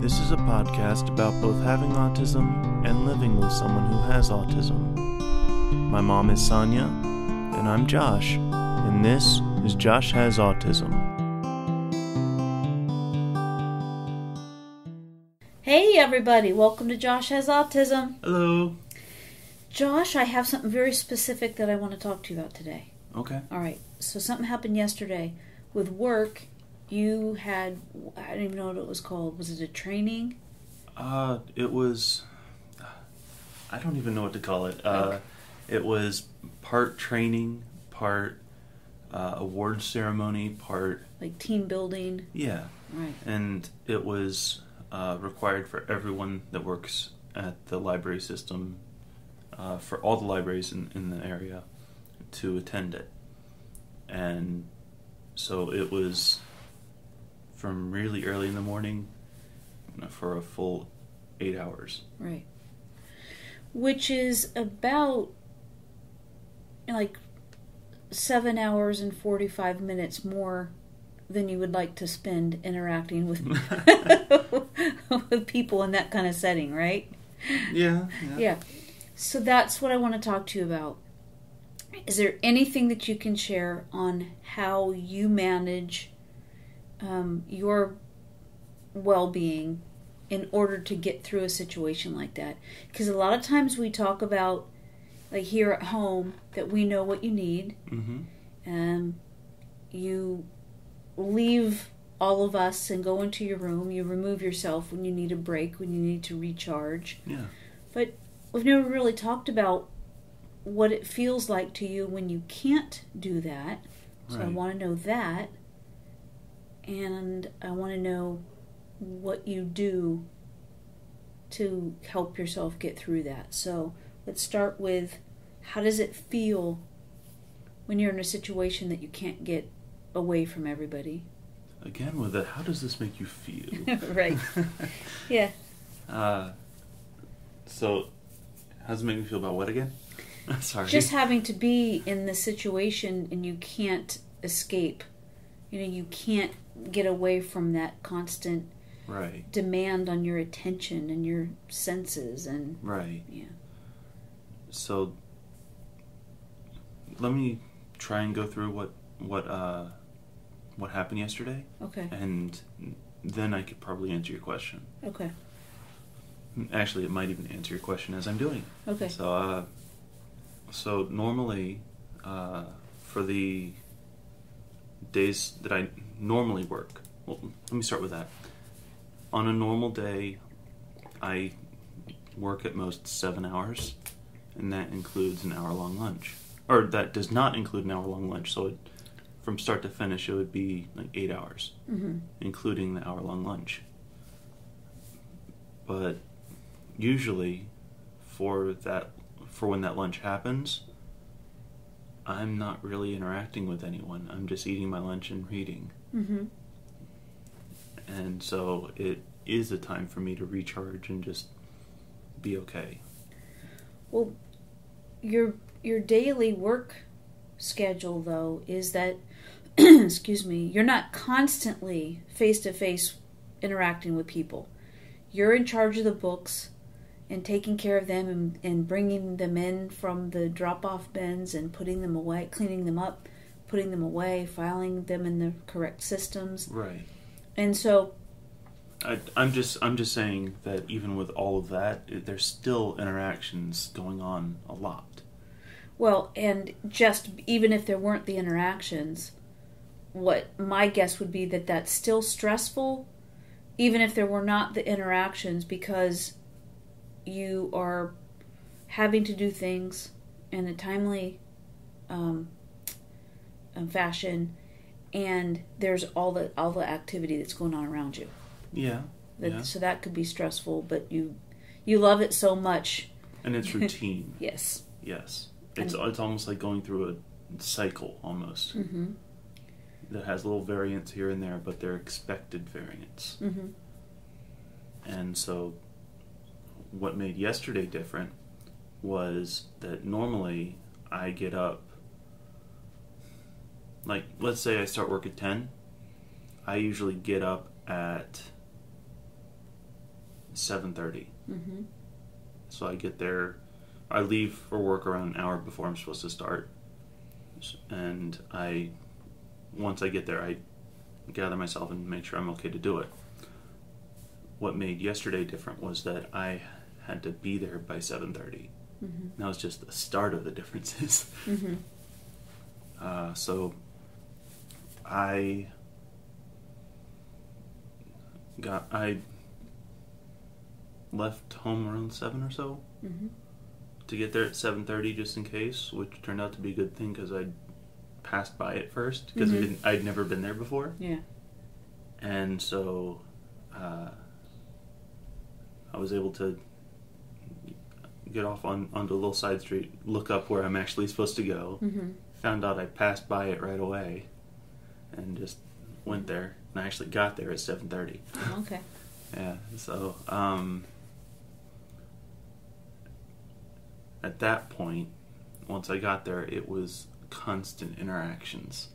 This is a podcast about both having autism and living with someone who has autism. My mom is Sonya, and I'm Josh, and this is Josh Has Autism. Hey everybody, welcome to Josh Has Autism. Hello. Josh, I have something very specific that I want to talk to you about today. Okay. All right, so something happened yesterday with work. You had, I don't even know what it was called. Was it a training? It was, I don't even know what to call it. Okay. It was part training, part award ceremony, part... Like team building? Yeah. Right. And it was required for everyone that works at the library system, for all the libraries in the area, to attend it. And so it was... from really early in the morning, you know, for a full 8 hours. Right. Which is about, like, 7 hours and 45 minutes more than you would like to spend interacting with, with people in that kind of setting, right? Yeah, yeah. Yeah. So that's what I want to talk to you about. Is there anything that you can share on how you manage... your well-being in order to get through a situation like that? Because a lot of times we talk about, like here at home, that we know what you need. Mm-hmm. You leave all of us and go into your room. You remove yourself when you need a break, when you need to recharge. Yeah. But we've never really talked about what it feels like to you when you can't do that. So right. I want to know that. And I want to know what you do to help yourself get through that. So let's start with, how does it feel when you're in a situation that you can't get away from everybody? Again, with the, how does this make you feel? Right. Yeah. So how does it make me feel about what again? Sorry. Just having to be in the situation and you can't escape. You know, you can't get away from that constant right. demand on your attention and your senses and right. Yeah. So let me try and go through what happened yesterday. Okay. And then I could probably answer your question. Okay. Actually, it might even answer your question as I'm doing. Okay. So so normally for the days that I normally work. Well, let me start with that. On a normal day, I work at most 7 hours, and that includes an hour-long lunch. Or that does not include an hour-long lunch, so from start to finish, it would be like 8 hours, mm-hmm. including the hour-long lunch. But usually, for when that lunch happens, I'm not really interacting with anyone. I'm just eating my lunch and reading. Mm-hmm. And so it is a time for me to recharge and just be okay. Well, your daily work schedule, though, is that, excuse me, you're not constantly face-to-face interacting with people. You're in charge of the books and taking care of them and bringing them in from the drop-off bins and putting them away, cleaning them up, putting them away, filing them in the correct systems. Right. And so... I'm just saying that even with all of that, there's still interactions going on a lot. Well, and just even if there weren't the interactions, what my guess would be that that's still stressful, even if there were not the interactions, because... you are having to do things in a timely fashion, and there's all the activity that's going on around you. Yeah, yeah. So that could be stressful, but you love it so much. And it's routine. Yes. Yes. It's almost like going through a cycle almost. Mm-hmm. That has little variants here and there, but they're expected variants. Mm-hmm. And so... what made yesterday different was that normally I get up, like, let's say I start work at 10. I usually get up at 7:30. Mm-hmm. So I get there. I leave for work around an hour before I'm supposed to start. And once I get there, I gather myself and make sure I'm okay to do it. What made yesterday different was that I had to be there by 7:30. Mm-hmm. That was just the start of the differences. Mm-hmm. So I got, I left home around 7 or so. Mm-hmm. To get there at 7:30 just in case, which turned out to be a good thing because I passed by it first because mm-hmm. I'd never been there before. Yeah. And so I was able to get off onto a little side street, look up where I'm actually supposed to go, mm-hmm. found out I passed by it right away, and just went there. And I actually got there at 7:30. Oh, okay. Yeah, so... at that point, once I got there, it was constant interactions.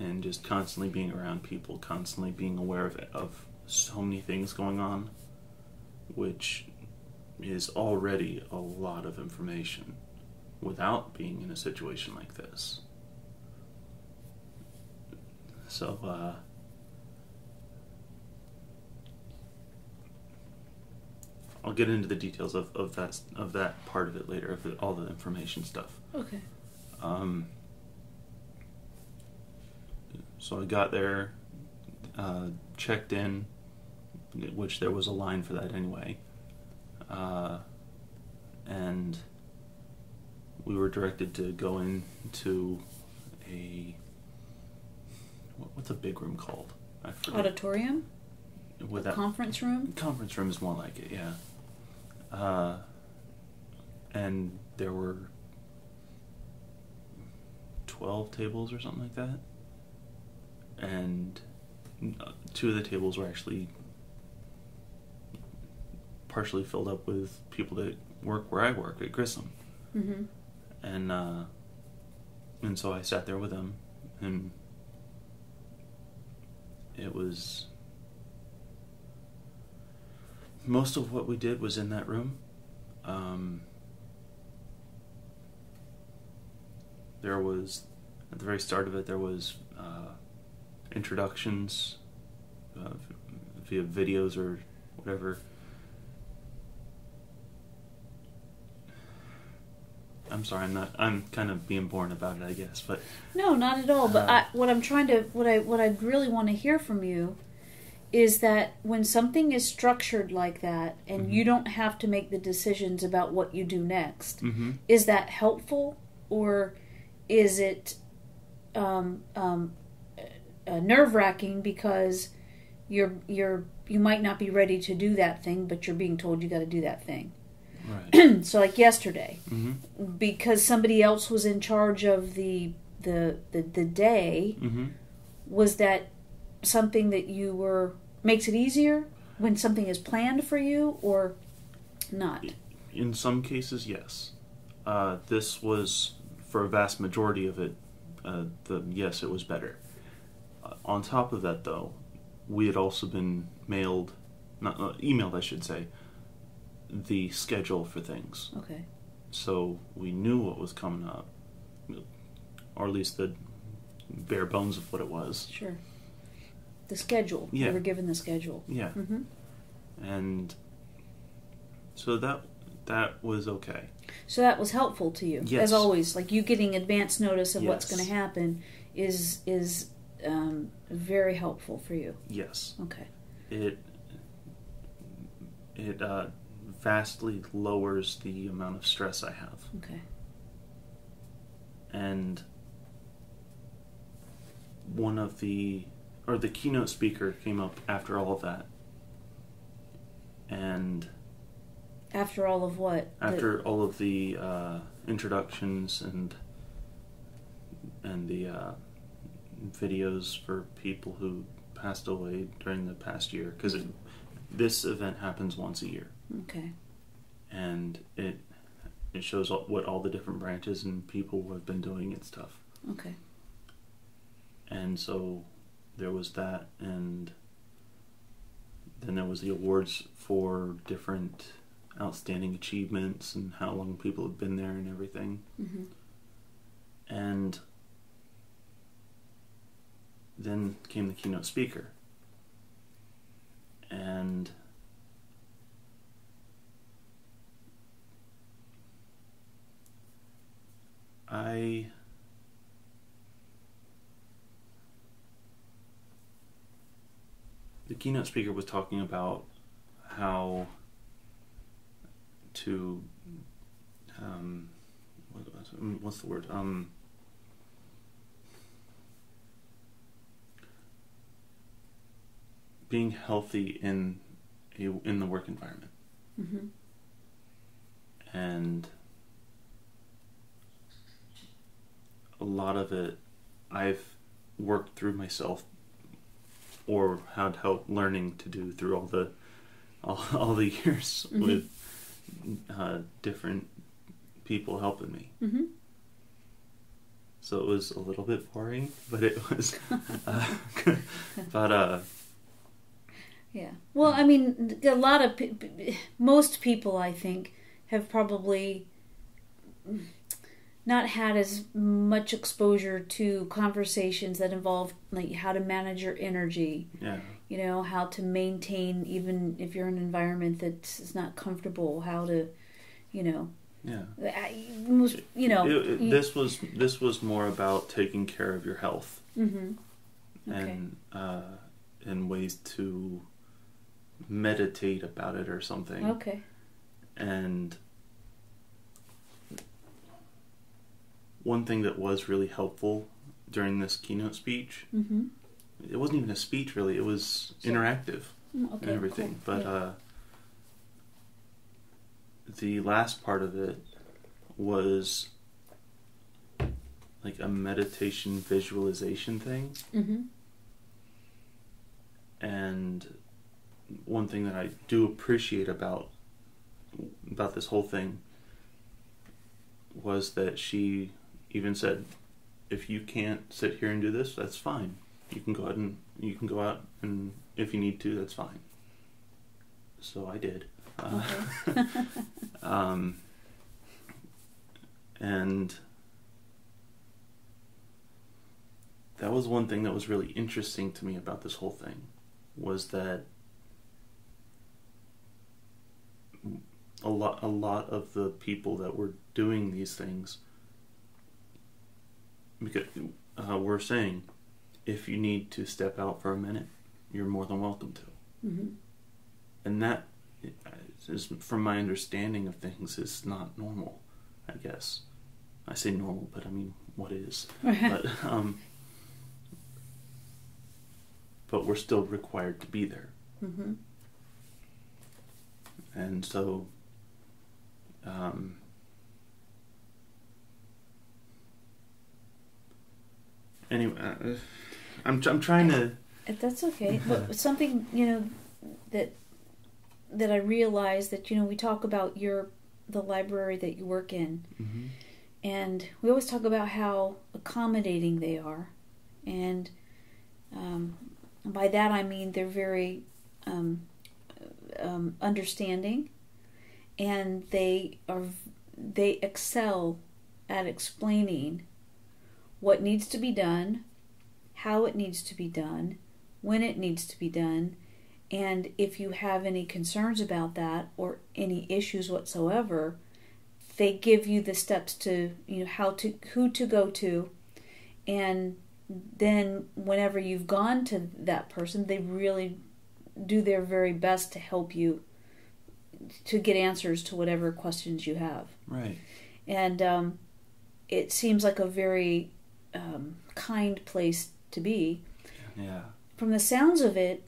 And just constantly being around people, constantly being aware of so many things going on, which is already a lot of information without being in a situation like this. So, I'll get into the details of that part of it later, all the information stuff. Okay. So I got there, checked in, which there was a line for that anyway, and we were directed to go into what's a big room called? I forget. Auditorium? Conference room? Conference room is more like it, yeah. And there were 12 tables or something like that, and 2 of the tables were actually partially filled up with people that work where I work at Grissom, mm-hmm. And so I sat there with them, and it was most of what we did was in that room. There was, at the very start of it, there was introductions via videos or whatever. I'm sorry, I'm kind of being boring about it, I guess, but no, not at all. But what I really want to hear from you is that when something is structured like that and mm-hmm. you don't have to make the decisions about what you do next, mm-hmm. is that helpful or is it nerve-wracking because you might not be ready to do that thing, but you're being told you got to do that thing? Right. So like yesterday, mm-hmm. because somebody else was in charge of the day, mm-hmm. was that something that you were makes it easier when something is planned for you or not? In some cases, yes. This was, for a vast majority of it, yes, it was better. On top of that, though, we had also been emailed, I should say, the schedule for things. Okay. So we knew what was coming up, or at least the bare bones of what it was. Sure. The schedule. Yeah. We were given the schedule. Yeah. Mm-hmm. And so that was okay. So that was helpful to you, yes. As always. Like you getting advance notice of yes. what's going to happen is very helpful for you. Yes. Okay. It vastly lowers the amount of stress I have. Okay. And the keynote speaker came up after all of that. And... After all of what? After all of the introductions and the videos for people who passed away during the past year. Because this event happens once a year. Okay. And it shows what all the different branches and people have been doing and stuff. Okay. And so... There was that, and Then there was the awards for different outstanding achievements and how long people have been there and everything. Mm-hmm. And then came the keynote speaker. And the keynote speaker was talking about how to, what's the word? Being healthy in the work environment. Mm-hmm. And a lot of it I've worked through myself, or had help learning to do through all the years. Mm-hmm. With different people helping me. Mm-hmm. So it was a little bit boring, but it was yeah. Well, I mean, a lot of most people, I think, have probably not had as much exposure to conversations that involve, like, how to manage your energy. Yeah. You know, how to maintain, even if you're in an environment that's not comfortable, how to, you know. Yeah. This was more about taking care of your health. Mm-hmm. Okay. And ways to meditate about it or something. Okay. And one thing that was really helpful during this keynote speech, mm-hmm. It wasn't even a speech really, it was interactive. Okay, and everything. Cool. But yeah. The last part of it was like a meditation visualization thing. Mm-hmm. And one thing that I do appreciate about this whole thing was that she even said, if you can't sit here and do this, that's fine. You can go out and if you need to, that's fine. So I did. Okay. And that was one thing that was really interesting to me about this whole thing, was that a lot of the people that were doing these things, because we're saying, if you need to step out for a minute, you're more than welcome to. Mm-hmm. And that is, from my understanding of things, is not normal, I guess. I say normal, but I mean, what is? But we're still required to be there. Mm-hmm. And so, anyway, I'm trying to. That's okay. But something, you know, that I realized, that, you know, we talk about the library that you work in, mm-hmm. and we always talk about how accommodating they are, and by that I mean they're very understanding, and they excel at explaining what needs to be done, how it needs to be done, when it needs to be done, and if you have any concerns about that or any issues whatsoever, they give you the steps to, you know, who to go to, and then whenever you've gone to that person, they really do their very best to help you to get answers to whatever questions you have. Right. And it seems like a very kind place to be. Yeah. From the sounds of it,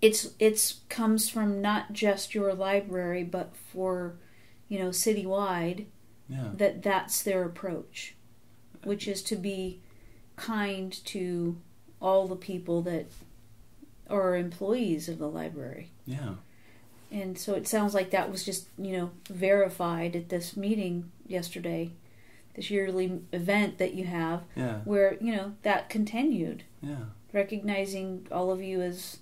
it's comes from not just your library, but for, you know, citywide. Yeah. That's their approach, which is to be kind to all the people that are employees of the library. Yeah. And so it sounds like that was just, you know, verified at this meeting yesterday, this yearly event that you have. Yeah. Where, you know, that continued. Yeah. Recognizing all of you as,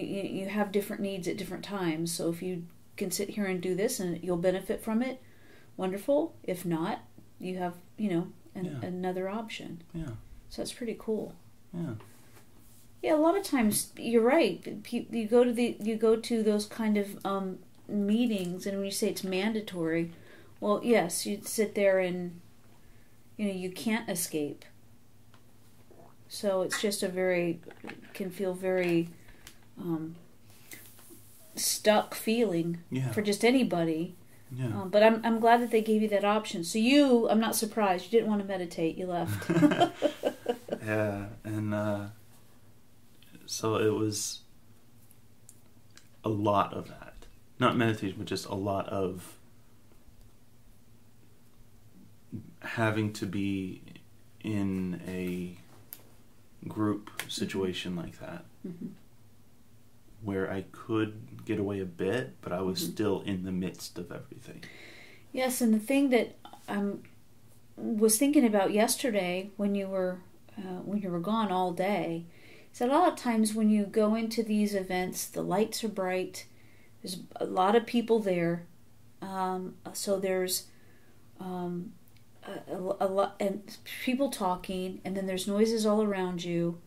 you have different needs at different times. So if you can sit here and do this and you'll benefit from it, wonderful. If not, you have, another option. Yeah. So that's pretty cool. Yeah. Yeah, a lot of times you're right. You go to those kind of meetings, and when you say it's mandatory, well, yes, you'd sit there and you can't escape. So it's just can feel very stuck feeling for just anybody. Yeah. But I'm glad that they gave you that option. So I'm not surprised you didn't want to meditate. You left. Yeah, and so it was a lot of that. Not meditation, but just a lot of having to be in a group situation like that, mm-hmm. where I could get away a bit, but I was mm-hmm. still in the midst of everything. Yes, and the thing that I was thinking about yesterday when you were gone all day, is that a lot of times when you go into these events, the lights are bright. There's a lot of people there, so there's a lot and people talking, and then there's noises all around you,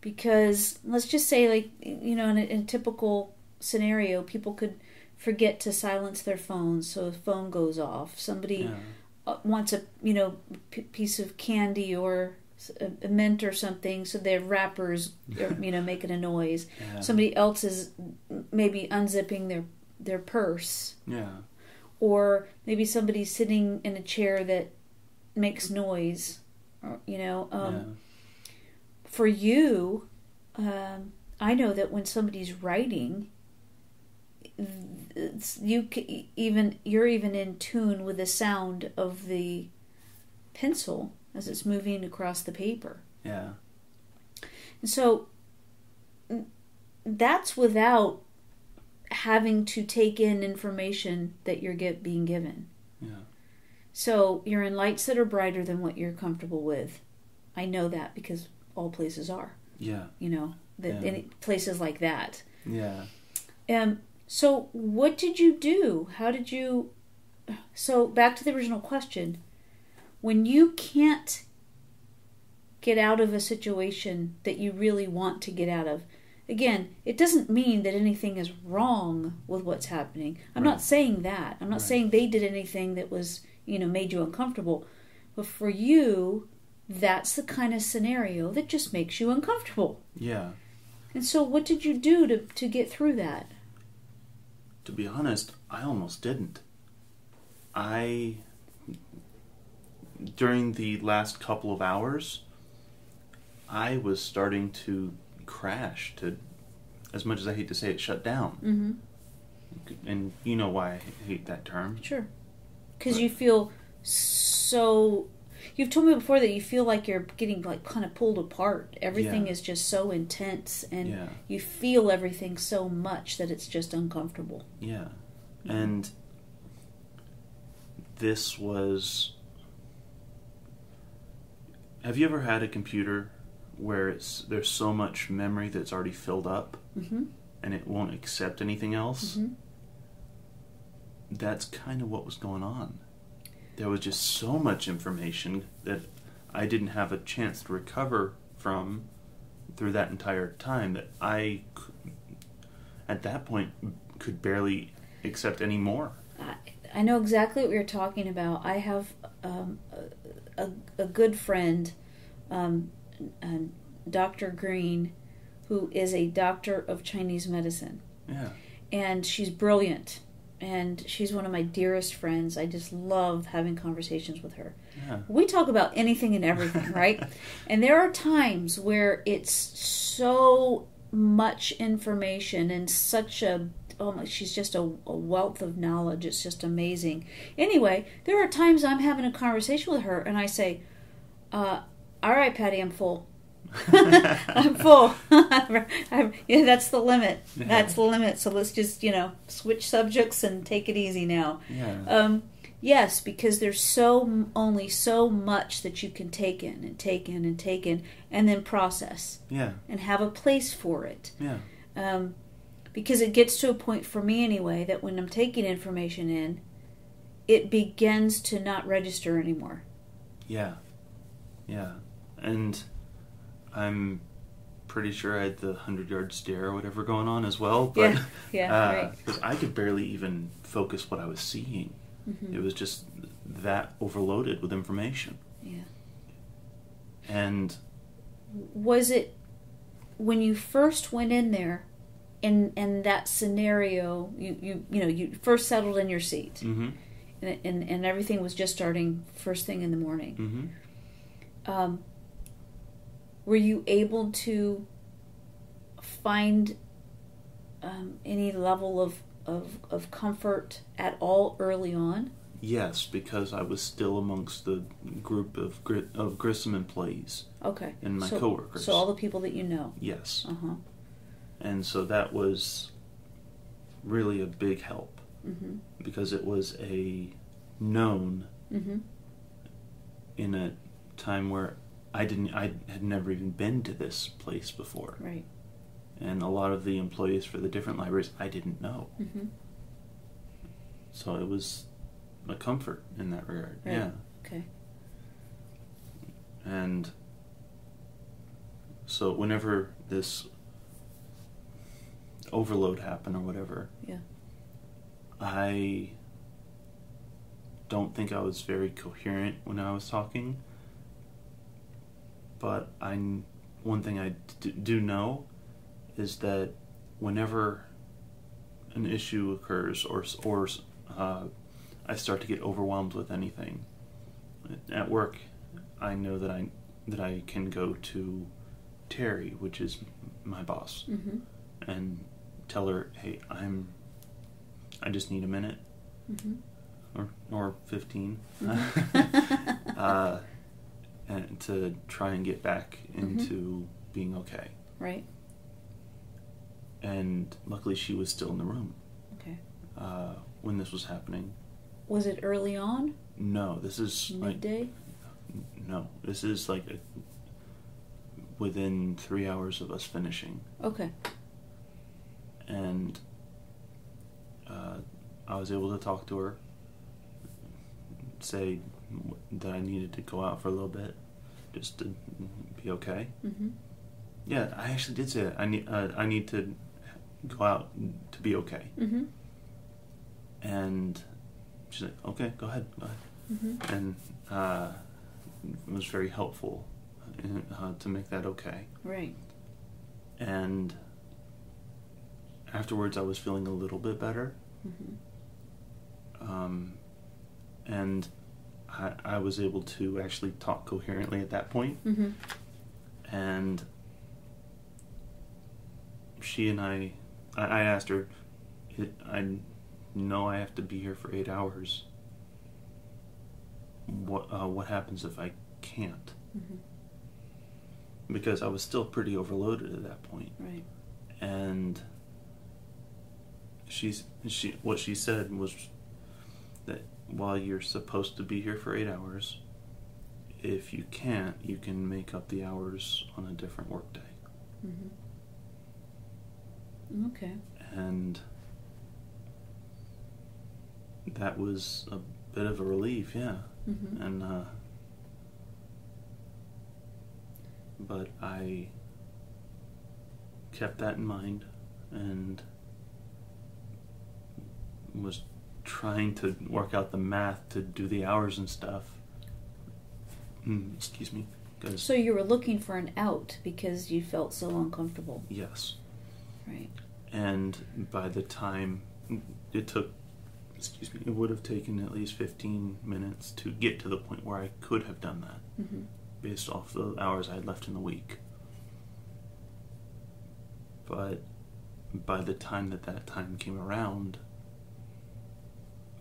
because let's just say, like, in a typical scenario, people could forget to silence their phones, so a phone goes off. Somebody wants a piece of candy or a mint or something, so their wrappers are, making a noise. Yeah. Somebody else is maybe unzipping their purse. Yeah. Or maybe somebody's sitting in a chair that makes noise. For you, I know that when somebody's writing, you're even in tune with the sound of the pencil as it's moving across the paper. Yeah. And so that's without having to take in information that you're being given. Yeah. So you're in lights that are brighter than what you're comfortable with. I know that because all places are. Yeah. Any places like that. Yeah. So what did you do? How did you... So back to the original question... When you can't get out of a situation that you really want to get out of, again, it doesn't mean that anything is wrong with what's happening. I'm not saying that. I'm not saying they did anything that was, made you uncomfortable. But for you, that's the kind of scenario that just makes you uncomfortable. Yeah. And so what did you do to get through that? To be honest, I almost didn't. During the last couple of hours, I was starting to crash, as much as I hate to say it, shut down. Mm-hmm. And you know why I hate that term. Sure. Because you feel so... You've told me before that you feel like you're getting kind of pulled apart. Everything is just so intense, and you feel everything so much that it's just uncomfortable. Yeah. Mm-hmm. And this was... Have you ever had a computer where there's so much memory that's already filled up, mm-hmm. and it won't accept anything else? Mm-hmm. That's kind of what was going on. There was just so much information that I didn't have a chance to recover from through that entire time, that I, at that point, could barely accept any more. I know exactly what you're talking about. I have... A good friend, Dr. Green, who is a doctor of Chinese medicine. Yeah. And she's brilliant. And she's one of my dearest friends. I just love having conversations with her. Yeah. We talk about anything and everything, right? And there are times where it's so much information and such a... Oh, she's just a wealth of knowledge. It's just amazing. Anyway, there are times I'm having a conversation with her, and I say, all right, Patty, I'm full. I'm full. That's the limit. Yeah. That's the limit. So let's just, switch subjects and take it easy now. Yeah. Yes, because there's only so much that you can take in and take in and take in and then process. Yeah. And have a place for it. Yeah. because it gets to a point for me anyway that when I'm taking information in, it begins to not register anymore. Yeah. Yeah. And I'm pretty sure I had the 100-yard stare or whatever going on as well. But, right. 'Cause I could barely even focus what I was seeing. Mm-hmm. It was just that overloaded with information. Yeah. And was it when you first went in there, in that scenario, you first settled in your seat, mm-hmm. and everything was just starting first thing in the morning. Mm-hmm. Were you able to find any level of comfort at all early on? Yes, because I was still amongst the group of Grissom employees. Okay. And my coworkers. So all the people that you know. Yes. Uh-huh. And so that was really a big help, mm-hmm. because it was a known, mm-hmm. in a time where I had never even been to this place before. Right. And a lot of the employees for the different libraries I didn't know. Mm-hmm. So it was a comfort in that regard. Right. Yeah. Okay. And so whenever this overload happened or whatever, yeah, I don't think I was very coherent when I was talking, but one thing I do know is that whenever an issue occurs or I start to get overwhelmed with anything at work, I know that I can go to Terry, which is my boss, mm-hmm. and tell her, hey, I just need a minute, mm-hmm. or 15, mm-hmm. And to try and get back into mm-hmm. being okay. Right. And luckily, she was still in the room. Okay. When this was happening. Was it early on? No, this is midday. No, this is like within 3 hours of us finishing. Okay. And I was able to talk to her, say that I needed to go out for a little bit, just to be okay. Mm-hmm. Yeah, I actually did say that. I need to go out to be okay. Mm-hmm. And she's like, okay, go ahead. Mm-hmm. And it was very helpful to make that okay. Right. And afterwards, I was feeling a little bit better. Mm-hmm. And I was able to actually talk coherently at that point. Mm-hmm. And she and I asked her, I know I have to be here for 8 hours. What happens if I can't? Mm-hmm. Because I was still pretty overloaded at that point. Right. And what she said was that while you're supposed to be here for 8 hours, if you can't, you can make up the hours on a different workday. Mm-hmm. Okay. And that was a bit of a relief, yeah. Mm-hmm. And but I kept that in mind and was trying to work out the math to do the hours and stuff. Excuse me. So you were looking for an out because you felt so uncomfortable. Yes. Right. And by the time it would have taken at least 15 minutes to get to the point where I could have done that, mm-hmm. based off the hours I had left in the week. But by the time that time came around,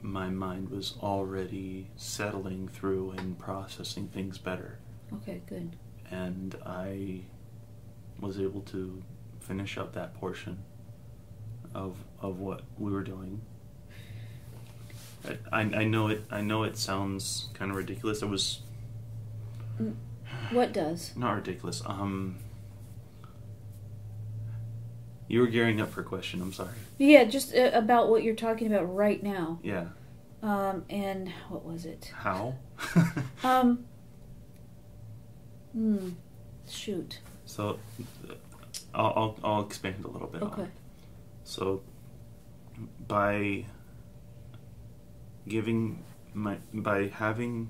my mind was already settling through and processing things better. Okay, good. And I was able to finish up that portion of what we were doing. I know it sounds kind of ridiculous. It was. What does? Not ridiculous. You were gearing up for a question, I'm sorry. Yeah, just about what you're talking about right now. Yeah. And what was it? How? Shoot. So, I'll expand a little bit on it. So, by giving by having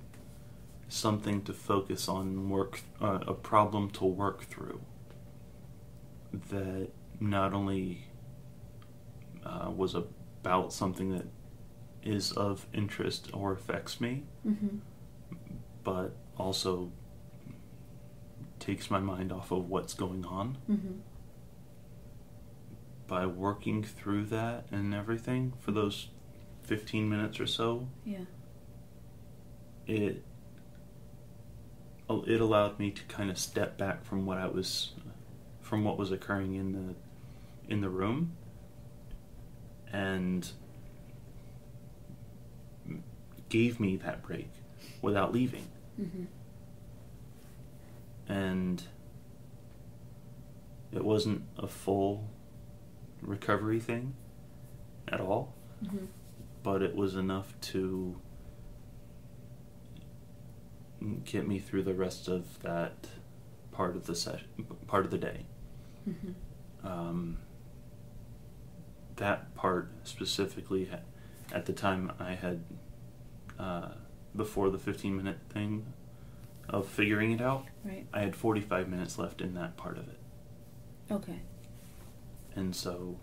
something to focus on, a problem to work through, that not only was about something that is of interest or affects me, but also takes my mind off of what's going on. By working through that and everything for those 15 minutes or so, it allowed me to kind of step back from what was occurring in the room, and gave me that break without leaving. And it wasn't a full recovery thing at all, but it was enough to get me through the rest of that part of the day. That part specifically, at the time I had, before the 15-minute thing of figuring it out, I had 45 minutes left in that part of it. Okay. And so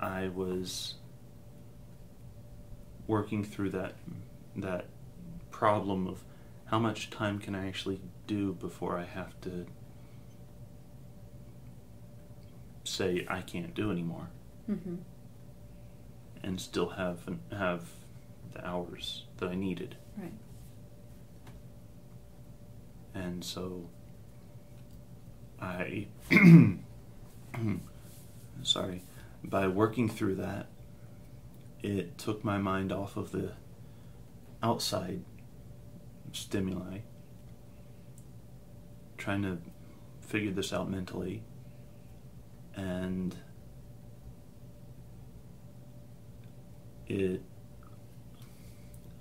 I was working through that problem of how much time can I actually do before I have to say I can't do anymore, and still have the hours that I needed. Right. And so I, sorry, by working through that, it took my mind off of the outside stimuli, trying to figure this out mentally, and it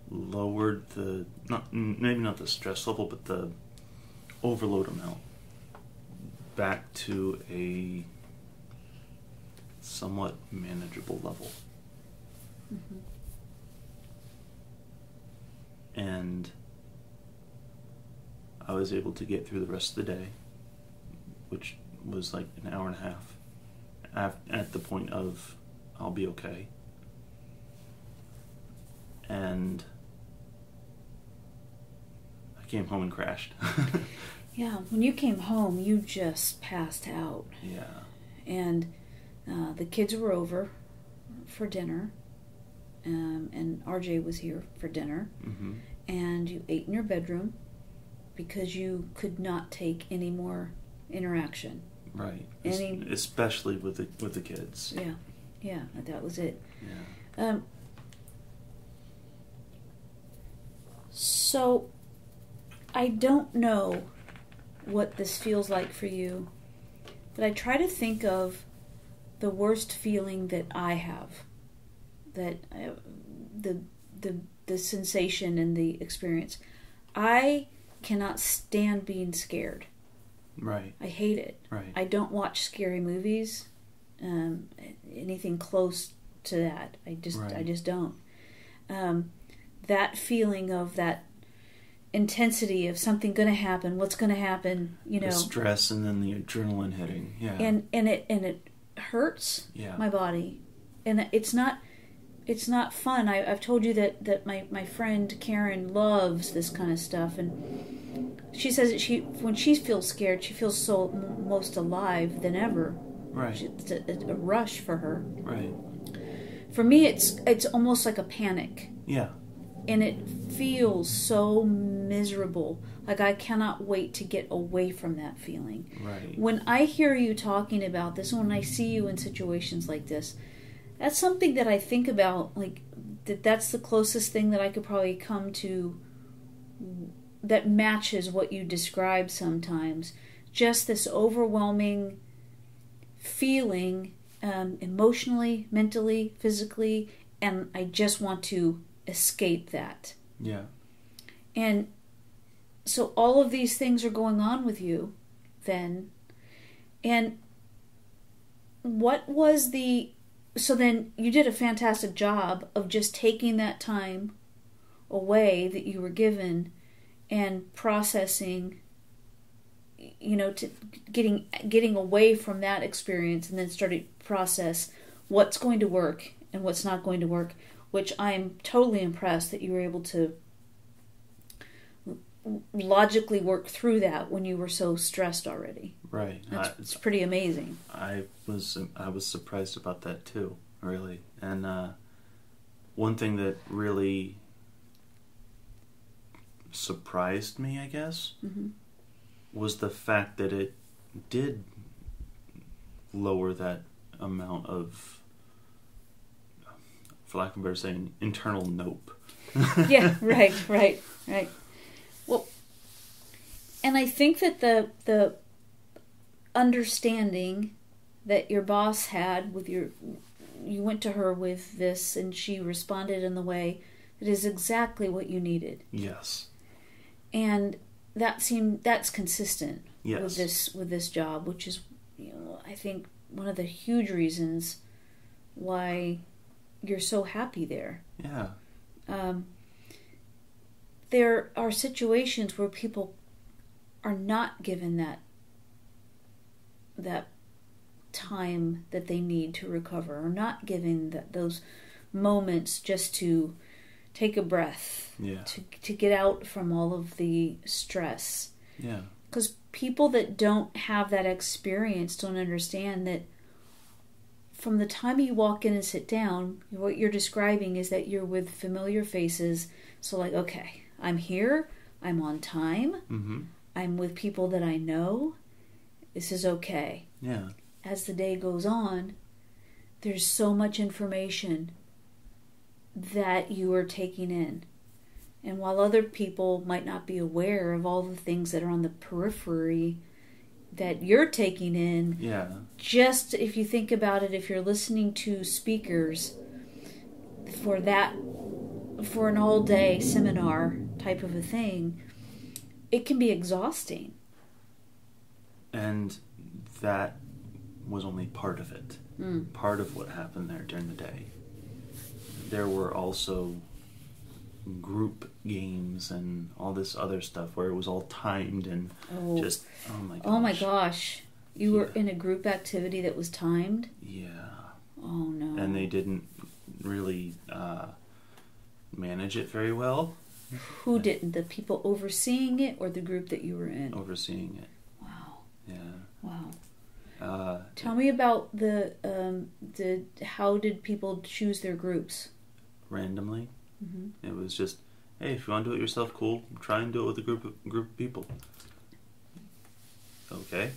lowered the, maybe not the stress level, but the overload amount back to a somewhat manageable level. And I was able to get through the rest of the day, which was like an hour and a half, at the point of I'll be okay. And I came home and crashed. Yeah, when you came home, you just passed out. Yeah. And the kids were over for dinner, and RJ was here for dinner, and you ate in your bedroom because you could not take any more interaction. Right. Especially with the kids. Yeah. Yeah, that was it. Yeah. So, I don't know what this feels like for you, but I try to think of the worst feeling that I have, that the sensation and the experience. I cannot stand being scared. Right. I hate it. Right. I don't watch scary movies, anything close to that. I just don't. That feeling of that intensity of something going to happen, what's going to happen, you know, the stress and then the adrenaline hitting, yeah, and it hurts, yeah, my body, and it's not fun. I've told you that my friend Karen loves this kind of stuff, and she says that when she feels scared, she feels so most alive than ever. Right, it's a rush for her. Right, for me, it's almost like a panic. Yeah. And it feels so miserable. Like, I cannot wait to get away from that feeling. Right. When I hear you talking about this, when I see you in situations like this, that's something that I think about, like, that's the closest thing that I could probably come to that matches what you describe sometimes. Just this overwhelming feeling emotionally, mentally, physically, and I just want to escape that. Yeah. And so all of these things are going on with you then. And what was the... So then you did a fantastic job of just taking that time away that you were given and processing, you know, to getting away from that experience, and then started to process what's going to work and what's not going to work, which I'm totally impressed that you were able to logically work through that when you were so stressed already. Right. It's pretty amazing. I was surprised about that too, really. And one thing that really surprised me, I guess, mm-hmm. was the fact that it did lower that amount of, for lack of a better saying, internal nope. Yeah, right. Well, and I think that the understanding that your boss had with your, you went to her with this and she responded in the way that is exactly what you needed. Yes. And that's consistent yes. with this job, which is, you know, I think one of the huge reasons why you're so happy there. Yeah. There are situations where people are not given that time that they need to recover, or not given those moments just to take a breath, yeah. to get out from all of the stress. Yeah. Because people that don't have that experience don't understand that from the time you walk in and sit down, what you're describing is that you're with familiar faces. So like, okay, I'm here, I'm on time, mm-hmm. I'm with people that I know, this is okay. Yeah. As the day goes on, there's so much information that you are taking in. And while other people might not be aware of all the things that are on the periphery that you're taking in, yeah. just if you think about it, if you're listening to speakers for an all-day seminar type of a thing, it can be exhausting. And that was only part of it. Mm. Part of what happened there during the day. There were also group games and all this other stuff where it was all timed and oh my gosh. Oh my gosh. You yeah. were in a group activity that was timed? Yeah. Oh no. And they didn't really... manage it very well. Who didn't? The people overseeing it or the group that you were in? Overseeing it. Wow. Yeah. Wow. Tell me about how did people choose their groups? Randomly. Mm-hmm. It was just, hey, if you want to do it yourself, cool. Try and do it with a group of people. Okay.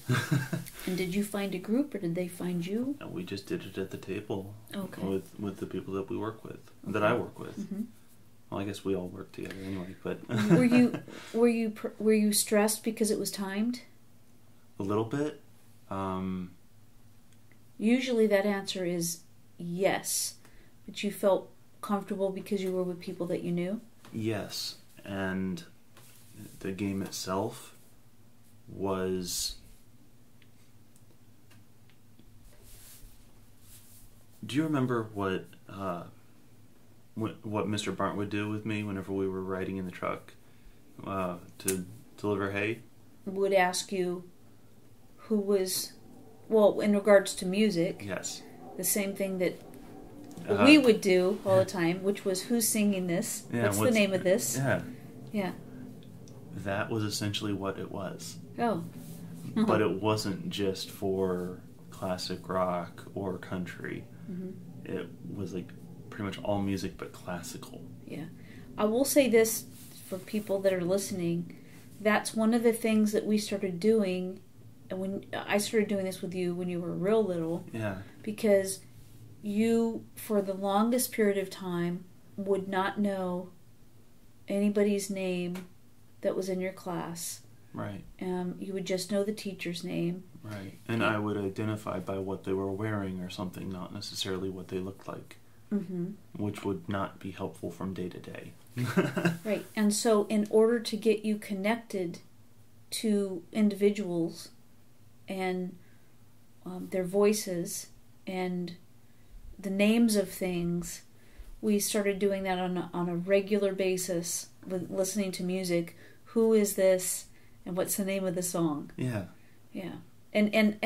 And did you find a group, or did they find you? No, we just did it at the table. Okay. With the people that we work with, okay. that I work with. Mm-hmm. Well, I guess we all work together anyway, but... were you stressed because it was timed? A little bit. Usually that answer is yes, but you felt comfortable because you were with people that you knew? Yes, and the game itself was... Do you remember what Mr. Bart would do with me whenever we were riding in the truck to deliver hay? Would ask you who was, well, in regards to music. Yes. The same thing that we would do all the time, which was who's singing this? Yeah, what's the name of this? Yeah. Yeah. That was essentially what it was. Oh. Uh-huh. But it wasn't just for classic rock or country. Mm-hmm. It was like pretty much all music but classical. Yeah. I will say this for people that are listening. That's one of the things that we started doing, and when I started doing this with you when you were real little. Yeah. Because you, for the longest period of time, would not know anybody's name that was in your class. Right. You would just know the teacher's name. Right. And I would identify by what they were wearing or something, not necessarily what they looked like. Mm-hmm. Which would not be helpful from day to day. Right. And so in order to get you connected to individuals and their voices and the names of things, we started doing that on a regular basis with listening to music. Who is this and what's the name of the song? Yeah. Yeah. And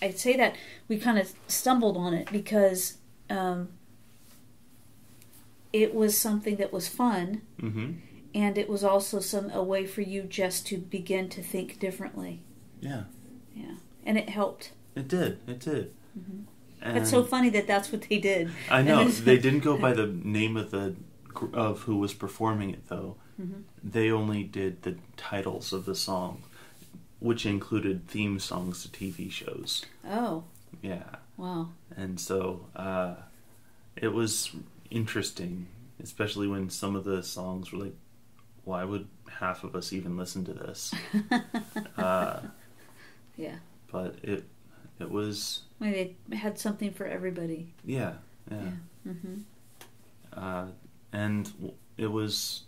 I'd say that we kind of stumbled on it because it was something that was fun, mm-hmm. and it was also a way for you just to begin to think differently. Yeah. Yeah. And it helped. It did. It did. Mm-hmm. And it's so funny that that's what they did. I know. They didn't go by the name of who was performing it, though. Mm-hmm. They only did the titles of the song, which included theme songs to TV shows. Oh. Yeah. Wow. And so it was interesting, especially when some of the songs were like, why would half of us even listen to this? Yeah. But it was... I mean, they had something for everybody. Yeah, yeah. Yeah. Mm-hmm. And it was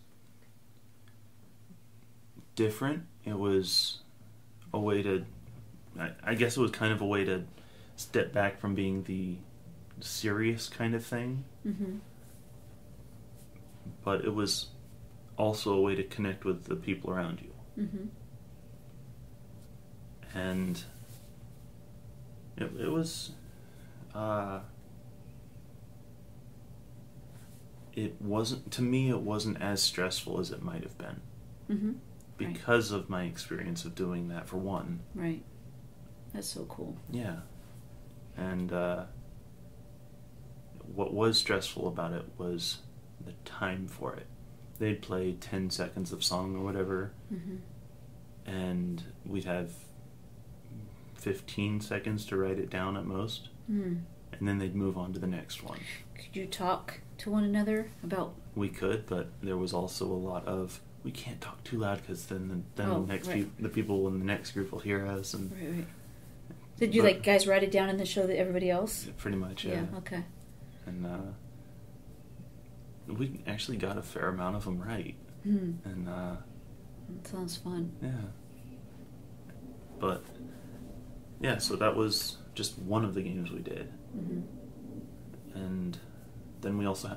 different. It was a way to... I guess it was kind of a way to step back from being the serious kind of thing. Mm-hmm. But it was also a way to connect with the people around you. Mm-hmm. And... It was, it wasn't, to me, it wasn't as stressful as it might have been. Mm-hmm. Because right. of my experience of doing that, for one. Right. That's so cool. Yeah. And what was stressful about it was the time for it. They'd play 10 seconds of song or whatever, mm-hmm. and we'd have 15 seconds to write it down at most, and then they'd move on to the next one. Could you talk to one another about... We could, but there was also a lot of, we can't talk too loud because then the next right. The people in the next group will hear us. And right. Did you guys write it down in the show that everybody else? Pretty much, yeah. Yeah, okay. And we actually got a fair amount of them right. Mm. And that sounds fun. Yeah. But... yeah, so that was just one of the games we did. Mm-hmm. And then we also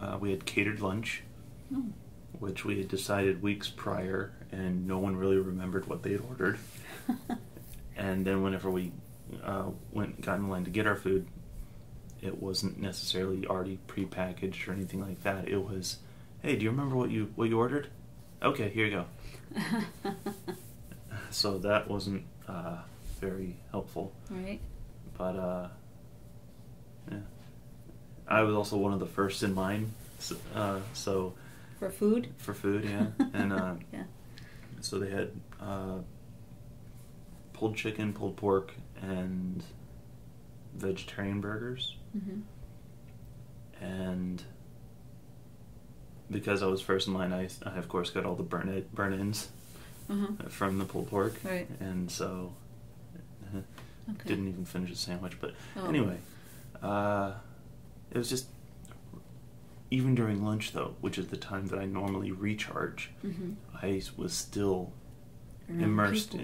had catered lunch, which we had decided weeks prior, and no one really remembered what they had ordered. And then whenever we got in line to get our food, it wasn't necessarily already prepackaged or anything like that. It was, hey, do you remember what you ordered? Okay, here you go. So that wasn't... very helpful. Right. But, yeah. I was also one of the first in line, so... For food? For food, yeah. And, yeah. So they had, pulled chicken, pulled pork, and vegetarian burgers. Mm-hmm. And because I was first in line, I of course, got all the burn-ins mm-hmm. from the pulled pork. Right. And so... Okay. Didn't even finish the sandwich, but anyway, it was just, even during lunch though, which is the time that I normally recharge, mm-hmm. I was still immersed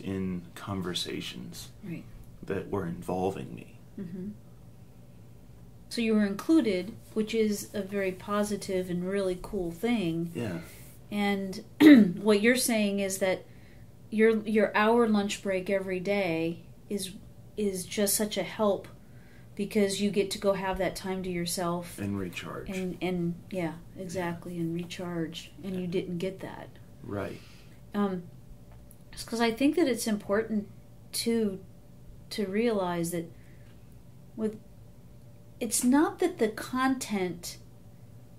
in conversations right. that were involving me. Mm-hmm. So you were included, which is a very positive and really cool thing. Yeah. And what you're saying is that your hour lunch break every day is just such a help because you get to go have that time to yourself and recharge and yeah, exactly, and recharge, and yeah. you didn't get that. Right. It's 'cause I think that it's important to realize that it's not that the content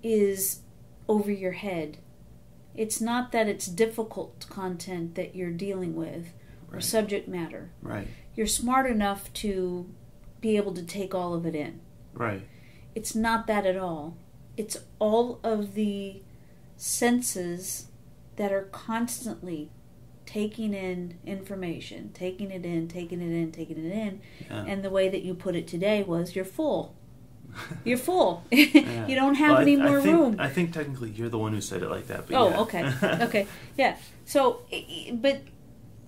is over your head. It's not that it's difficult content that you're dealing with or right. subject matter. Right. You're smart enough to be able to take all of it in. Right. It's not that at all. It's all of the senses that are constantly taking in information, taking it in. Yeah. And the way that you put it today was you're full. You're full. Yeah. You don't have any more room. I think technically you're the one who said it like that. But okay. Yeah. So, but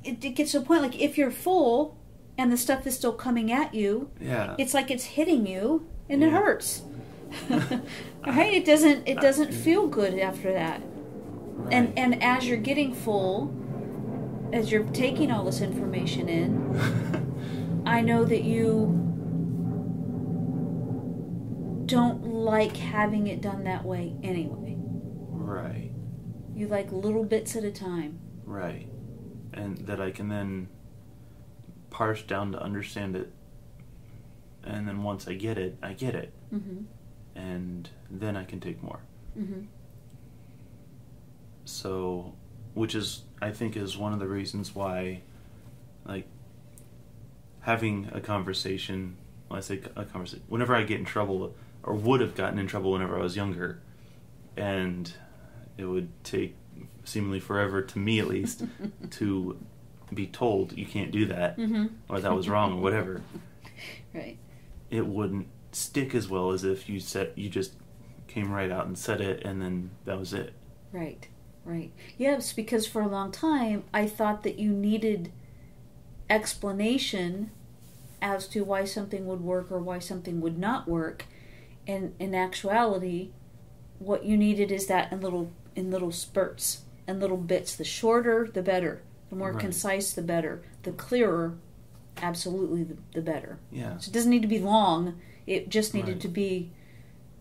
it gets to a point, like, if you're full and the stuff is still coming at you, it's like it's hitting you and it hurts. Right? It doesn't feel good after that. Right. And as you're getting full, as you're taking all this information in, I know that you don't like having it done that way anyway. Right. You like little bits at a time. Right. And that I can then parse down to understand it. And then once I get it, I get it. Mm-hmm. And then I can take more. Mm-hmm. So, which is, I think, is one of the reasons why, like, having a conversation, when I say a conversation, whenever I get in trouble, or would have gotten in trouble whenever I was younger, and it would take seemingly forever, to me at least, to be told you can't do that, mm-hmm. or that was wrong, or whatever. Right. It wouldn't stick as well as if you just came right out and said it, and then that was it. Right. Yes, because for a long time I thought that you needed explanation as to why something would work or why something would not work, and in actuality, what you needed is that in little spurts and little bits. The shorter, the better. The more concise, the better. The clearer, absolutely, the better. Yeah. So it doesn't need to be long. It just needed to be,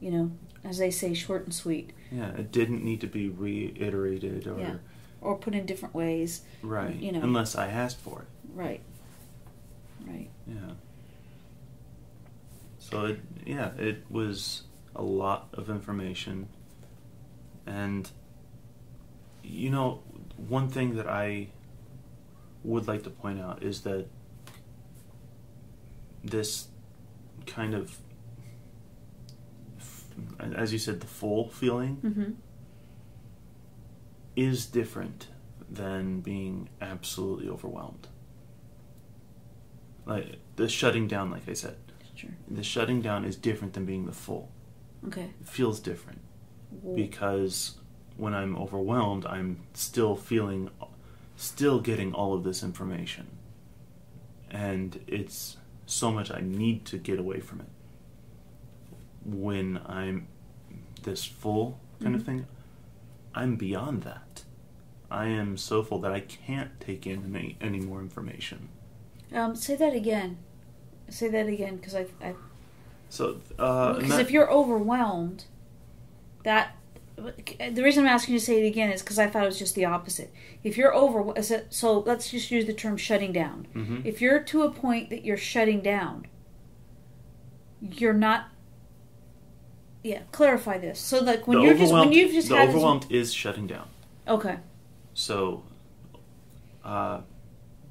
you know, as they say, short and sweet. Yeah, it didn't need to be reiterated or... Yeah. Or put in different ways. Right, you know. Unless I asked for it. Right. Yeah. So, it was a lot of information. And, you know, one thing that I would like to point out is that this kind of, as you said, the full feeling is different than being absolutely overwhelmed. Like the shutting down, like I said. Sure. The shutting down is different than being the full. Okay. It feels different. Whoa. Because when I'm overwhelmed, I'm still getting all of this information. And it's so much I need to get away from it. When I'm this full kind of thing, I'm beyond that. I am so full that I can't take in any more information. Say that again, because I... So, because if you're overwhelmed, that... The reason I'm asking you to say it again is because I thought it was just the opposite. If you're overwhelmed... So, let's just use the term shutting down. Mm-hmm. If you're to a point that you're shutting down, you're not... Yeah, clarify this. So, like, when you've just had... The overwhelmed is shutting down. Okay. So,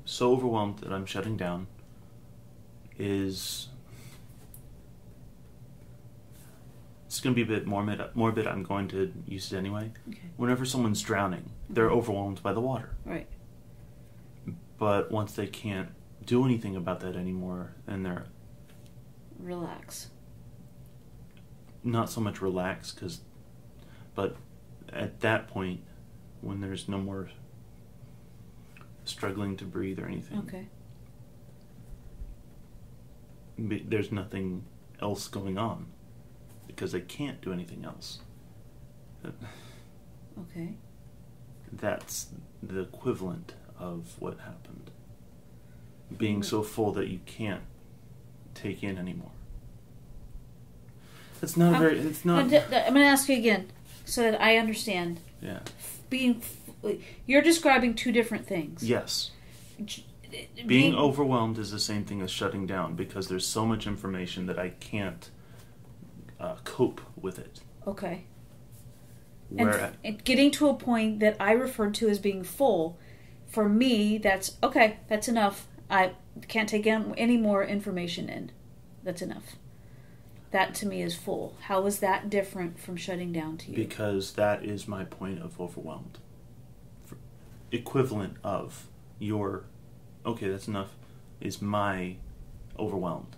so overwhelmed that I'm shutting down is... It's going to be a bit morbid. I'm going to use it anyway. Okay. Whenever someone's drowning, they're overwhelmed by the water. Right. But once they can't do anything about that anymore, and they're... Relax. Not so much relax, but at that point, when there's no more struggling to breathe or anything, there's nothing else going on because they can't do anything else. Okay. That's the equivalent of what happened. Being so full that you can't take in anymore. It's not... I'm going to ask you again so that I understand. Yeah. You're describing two different things. Yes. Being overwhelmed is the same thing as shutting down because there's so much information that I can't cope with it. Okay. And getting to a point that I referred to as being full, for me, that's, okay, that's enough. I can't take any more information in. That's enough. That, to me, is full. How is that different from shutting down to you? Because that is my point of overwhelmed. equivalent of your, okay, that's enough, is my overwhelmed.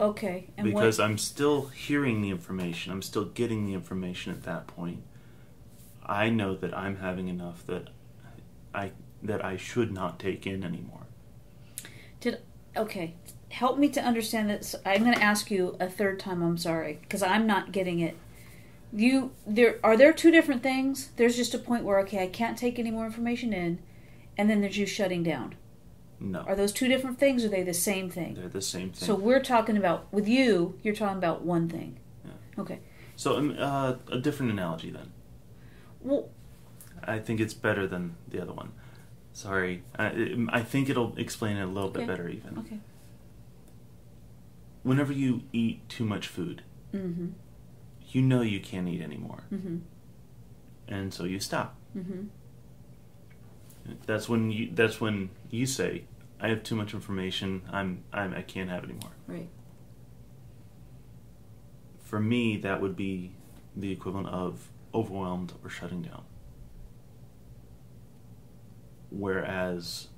Okay. And because I'm still hearing the information. I'm still getting the information at that point. I know that I'm having enough that I should not take in anymore. Okay. Help me to understand this. I'm going to ask you a third time, I'm sorry, because I'm not getting it. There are two different things? There's just a point where, okay, I can't take any more information in, and then there's you shutting down. No. Are those two different things, or are they the same thing? They're the same thing. So we're talking about, with you, you're talking about one thing. Yeah. Okay. So a different analogy then. Well, I think it's better than the other one. Sorry. I think it'll explain it a little bit better even. Okay. Whenever you eat too much food, mm-hmm. you know you can't eat anymore. Mm-hmm. And so you stop. Mm-hmm. That's when you say, I have too much information, I can't have it anymore. Right. For me, that would be the equivalent of overwhelmed or shutting down. Whereas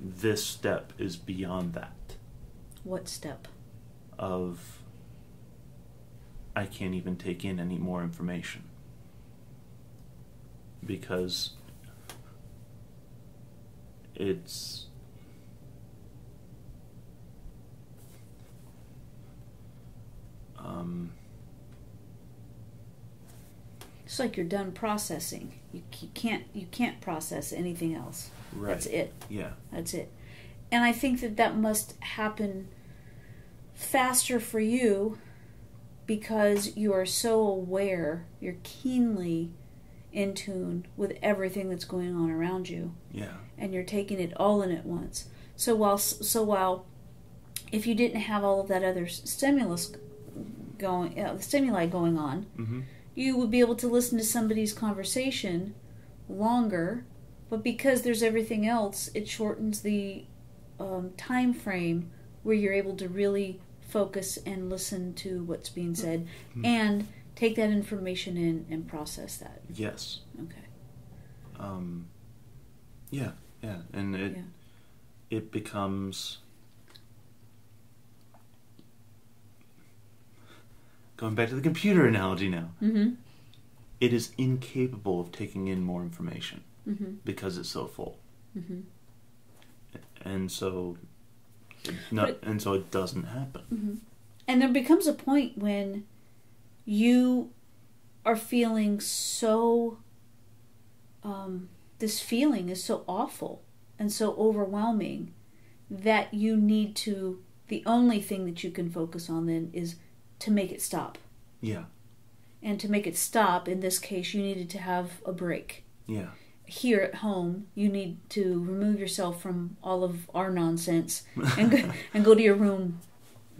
this step is beyond that. What step? Of I can't even take in any more information. Because it's it's like you're done processing. You can't process anything else. Right. That's it. Yeah. That's it. And I think that must happen faster for you because you are so aware. You're keenly in tune with everything that's going on around you. Yeah. And you're taking it all in at once. So while if you didn't have all of that other stimuli going on, mm-hmm. you would be able to listen to somebody's conversation longer, but because there's everything else, it shortens the time frame where you're able to really focus and listen to what's being said mm-hmm. and take that information in and process that. Yes. Okay. Yeah. And it becomes, going back to the computer analogy now, mm-hmm. it is incapable of taking in more information mm-hmm. because it's so full. Mm-hmm. And so it doesn't happen. Mm-hmm. And there becomes a point when you are feeling so, this feeling is so awful and so overwhelming that you need to, the only thing that you can focus on then is to make it stop. Yeah. And to make it stop, in this case, you needed to have a break. Yeah. Here at home, you need to remove yourself from all of our nonsense and go to your room.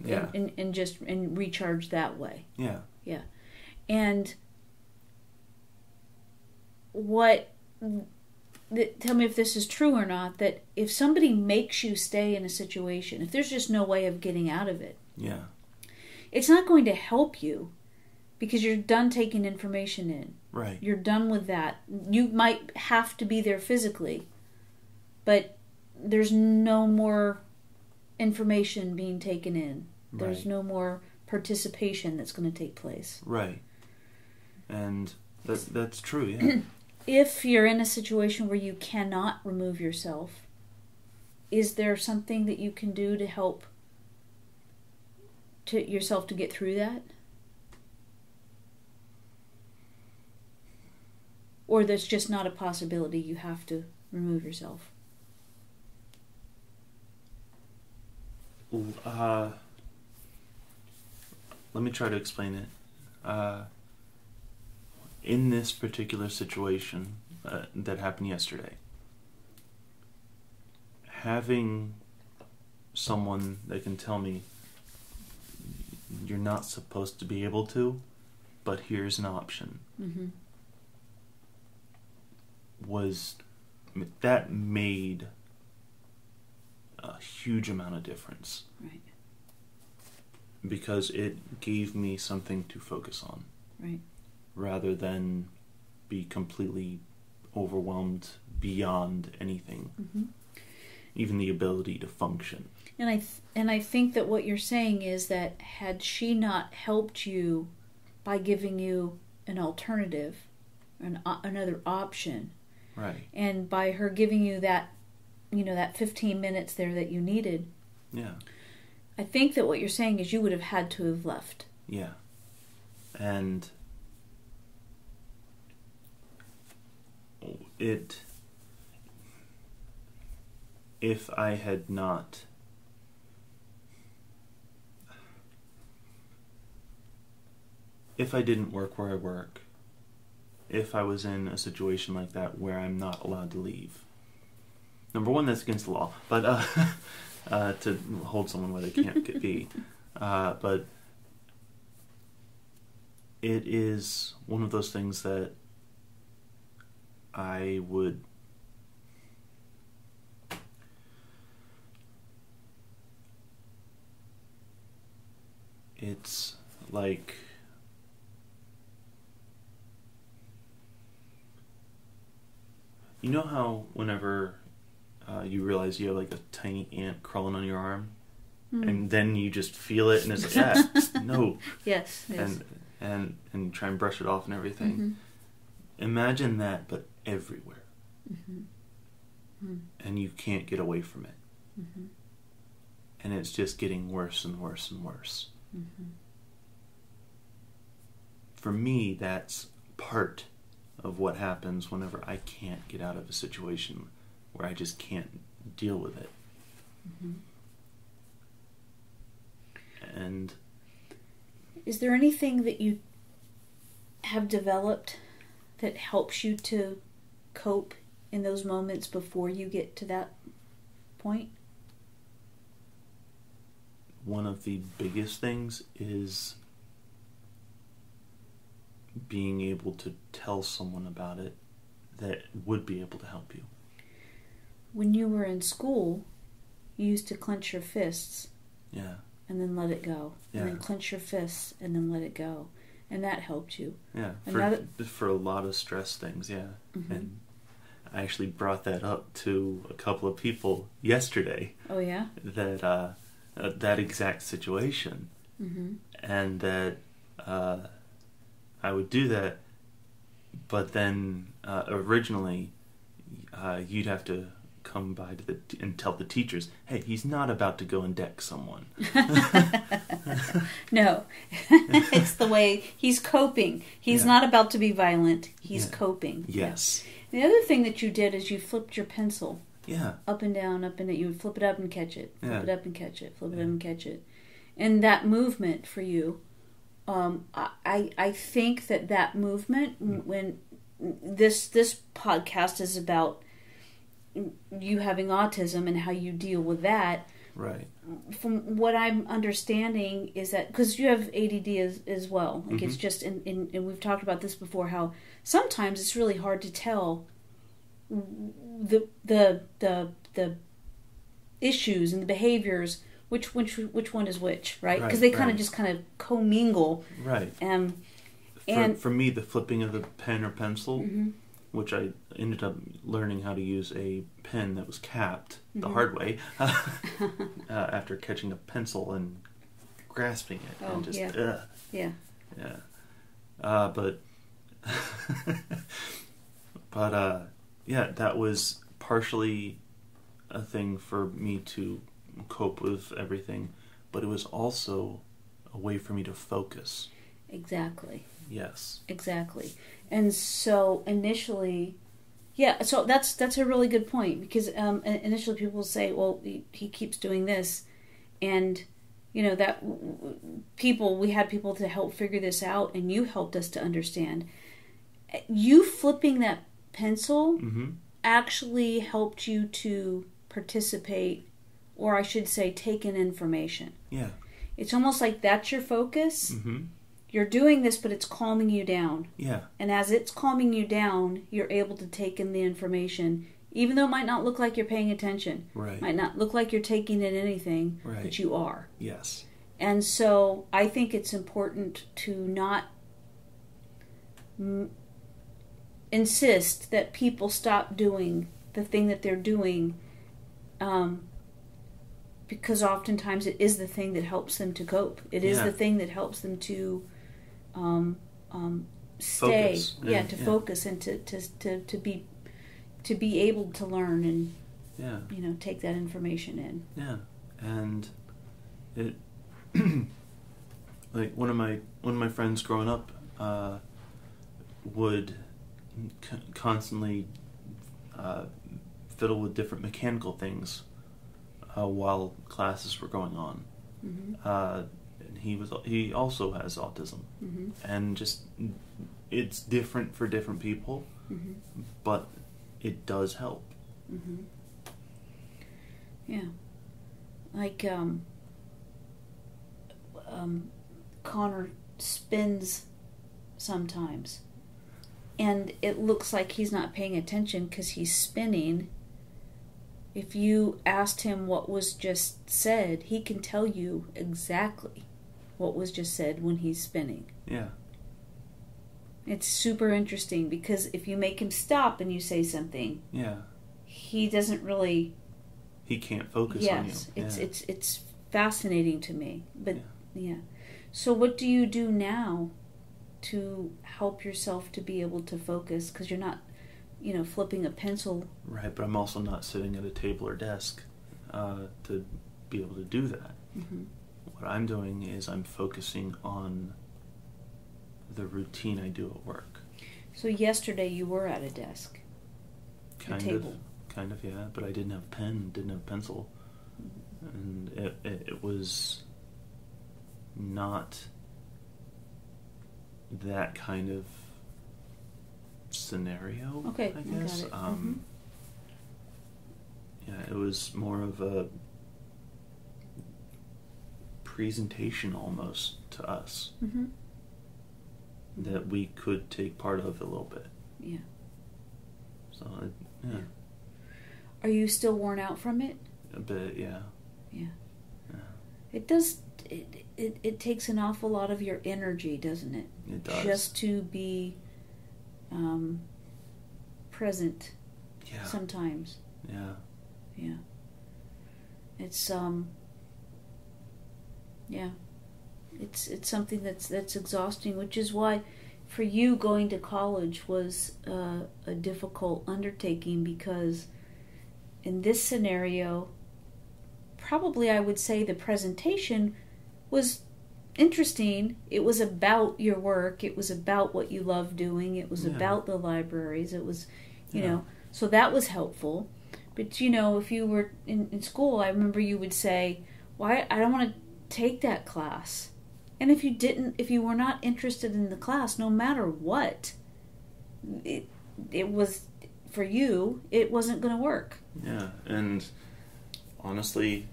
Yeah. And recharge that way. Yeah. Yeah. And tell me if this is true or not, that if somebody makes you stay in a situation, if there's just no way of getting out of it, yeah, it's not going to help you because you're done taking information in. Right. You're done with that. You might have to be there physically, but there's no more information being taken in. There's right. no more participation that's going to take place. Right. And that's true, yeah. If you're in a situation where you cannot remove yourself, is there something that you can do to help to yourself to get through that? Or that's just not a possibility, you have to remove yourself? Let me try to explain it. In this particular situation that happened yesterday, having someone that can tell me, you're not supposed to be able to, but here's an option, mm-hmm. That made a huge amount of difference. Right. Because it gave me something to focus on. Right. rather than be completely overwhelmed beyond anything, mm-hmm. even the ability to function. And I think that what you're saying is that had she not helped you by giving you an alternative, another option, right? And by her giving you that, you know, that 15 minutes there that you needed, yeah. I think that what you're saying is you would have had to have left. Yeah, and it. If I had not. If I didn't work where I work, if I was in a situation like that where I'm not allowed to leave, number one, that's against the law, but to hold someone where they can't be. But it is one of those things that I would... It's like... You know how whenever you realize you have like a tiny ant crawling on your arm, and then you just feel it, and it's like, ah, no. Yes. And try and brush it off and everything. Mm-hmm. Imagine that, but everywhere. Mm-hmm. Mm-hmm. And you can't get away from it. Mm-hmm. And it's just getting worse and worse and worse. Mm-hmm. For me, that's part of what happens whenever I can't get out of a situation where I just can't deal with it. Mm-hmm. And... Is there anything that you have developed that helps you to cope in those moments before you get to that point? One of the biggest things is... being able to tell someone about it that would be able to help you. When you were in school, you used to clench your fists. Yeah. And then let it go. Yeah. And then clench your fists and then let it go. And that helped you. Yeah. For a lot of stress things, yeah. Mm-hmm. And I actually brought that up to a couple of people yesterday. Oh, yeah? That exact situation. Mm-hmm. And that... I would do that, but then originally you'd have to come by to and tell the teachers, hey, he's not about to go and deck someone. No, it's the way he's coping. He's not about to be violent. He's coping. Yes. Yeah. The other thing that you did is you flipped your pencil. Yeah. Up and down, up and down. You would flip it up and catch it. Flip it up and catch it. Flip it up and catch it. And that movement for you... I think that movement, when this podcast is about you having autism and how you deal with that. Right. From what I'm understanding is that, because you have ADD as well. Like It's just, and we've talked about this before, how sometimes it's really hard to tell the issues and the behaviors. Which one is which, right? Because they kind of just commingle. Right. For me, the flipping of the pen or pencil, which I ended up learning how to use a pen that was capped the hard way after catching a pencil and grasping it. Oh, and just, yeah. Yeah. Yeah. But yeah, that was partially a thing for me to... cope with everything, but it was also a way for me to focus. Exactly. Yes. Exactly. And so initially, yeah, so that's a really good point, because initially people say, well, he keeps doing this, and you know that we had people to help figure this out, and you helped us to understand. You flipping that pencil actually helped you to participate, or I should say, take in information. Yeah. It's almost like that's your focus. Mm-hmm. You're doing this, but it's calming you down. Yeah. And as it's calming you down, you're able to take in the information, even though it might not look like you're paying attention. Right. Might not look like you're taking in anything, right. But you are. Yes. And so I think it's important to not insist that people stop doing the thing that they're doing, because oftentimes it is the thing that helps them to cope. It is the thing that helps them to stay, focus. Focus and to be able to learn and take that information in. Yeah, and it like one of my friends growing up would constantly fiddle with different mechanical things while classes were going on. Mm-hmm. And he also has autism, mm-hmm. and just it's different for different people, mm-hmm. but it does help. Mm-hmm. Yeah, like Connor spins sometimes, and it looks like he's not paying attention because he's spinning. If you asked him what was just said, he can tell you exactly what was just said when he's spinning. Yeah. It's super interesting because if you make him stop and you say something, he doesn't really... He can't focus on you. It's fascinating to me. But So what do you do now to help yourself to be able to focus? Because you're not, flipping a pencil. Right, but I'm also not sitting at a table or desk to be able to do that. Mm-hmm. What I'm doing is I'm focusing on the routine I do at work. So yesterday you were at a desk. Kind of, yeah, but I didn't have a pen, didn't have a pencil. Mm-hmm. And it was not that kind of scenario, I guess. I got it. Mm-hmm. Yeah, it was more of a presentation almost to us, mm-hmm. that we could take part of a little bit. Yeah. So, yeah. Are you still worn out from it? A bit, yeah. Yeah. Yeah. It does... It takes an awful lot of your energy, doesn't it? It does. Just to be present sometimes. Yeah. Yeah. It's It's something that's exhausting, which is why for you going to college was a difficult undertaking, because in this scenario probably I would say the presentation was interesting. It was about your work. It was about what you love doing. It was about the libraries. It was, you know, so that was helpful. But, if you were in school, I remember you would say, "Why, I don't want to take that class." And if you were not interested in the class, no matter what, it was, for you, it wasn't going to work. Yeah, and honestly,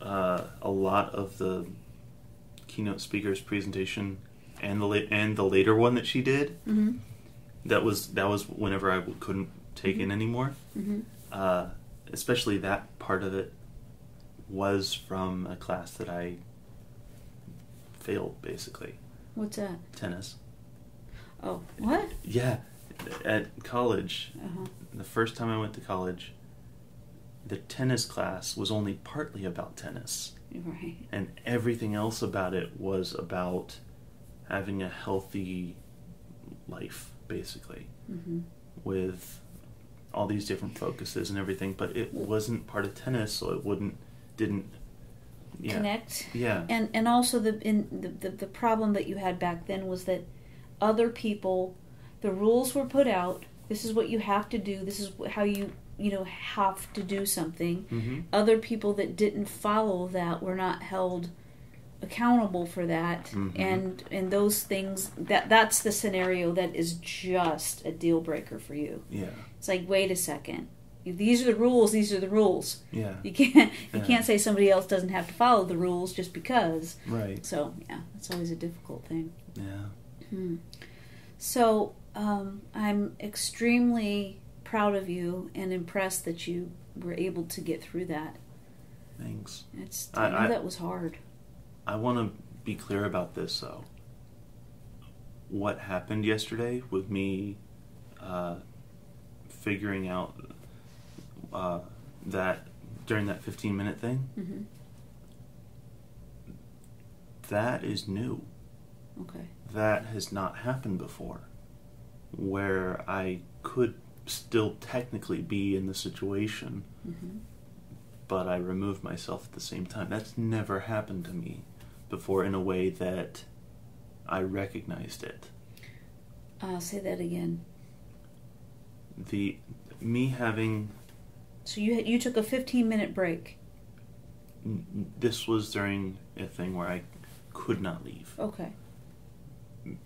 a lot of the keynote speaker's presentation and the later one that she did, mm-hmm. that was whenever I couldn't take mm-hmm. in anymore, mm-hmm. Especially that part of it was from a class that I failed, basically. What's that? Tennis. Oh, what? Yeah, at college, uh-huh. The first time I went to college, the tennis class was only partly about tennis. Right. And everything else about it was about having a healthy life, basically, mm-hmm. with all these different focuses and everything. But it wasn't part of tennis, so it didn't connect. Yeah, and also the problem that you had back then was that other people, the rules were put out. This is what you have to do. This is how you have to do something. Mm-hmm. Other people that didn't follow that were not held accountable for that. Mm-hmm. And those things, that's the scenario that is just a deal breaker for you. Yeah. It's like, wait a second. These are the rules, these are the rules. Yeah. You can't say somebody else doesn't have to follow the rules just because. Right. So, yeah, that's always a difficult thing. Yeah. Hmm. So, I'm extremely proud of you and impressed that you were able to get through that. Thanks. I know that was hard. I want to be clear about this, though. what happened yesterday with me figuring out that during that 15-minute thing, mm-hmm. that is new. Okay. That has not happened before, where I could still technically be in the situation, mm-hmm. but I removed myself at the same time. That's never happened to me before in a way that I recognized it. Say that again. Me having... So you took a 15-minute break? This was during a thing where I could not leave. Okay.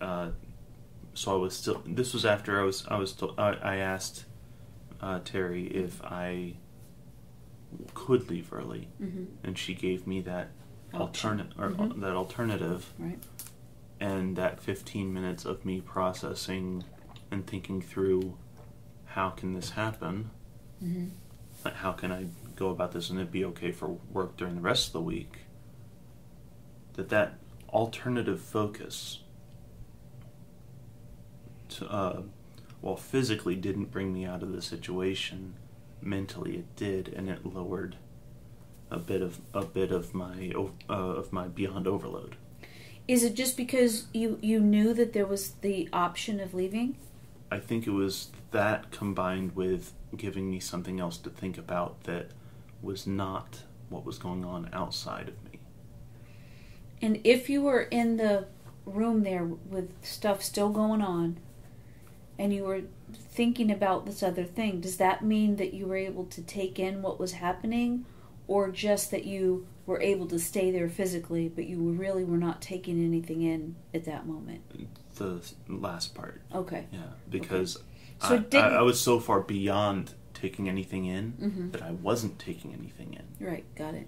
So I was still... This was after I was told, I asked Terry if I could leave early, mm-hmm. and she gave me that mm-hmm. that alternative. Right. And that 15 minutes of me processing and thinking through, how can this happen? Mm-hmm. Like, how can I go about this and it'd be okay for work during the rest of the week? That alternative focus, while physically didn't bring me out of the situation, mentally it did, and it lowered a bit of my beyond overload. Is it just because you knew that there was the option of leaving? I think it was that combined with giving me something else to think about that was not what was going on outside of me. And if you were in the room there with stuff still going on and you were thinking about this other thing, does that mean that you were able to take in what was happening, or just that you were able to stay there physically but you really were not taking anything in at that moment? The last part. Okay. Yeah, because okay. So I was so far beyond taking anything in, mm-hmm. that I wasn't taking anything in. Right, got it.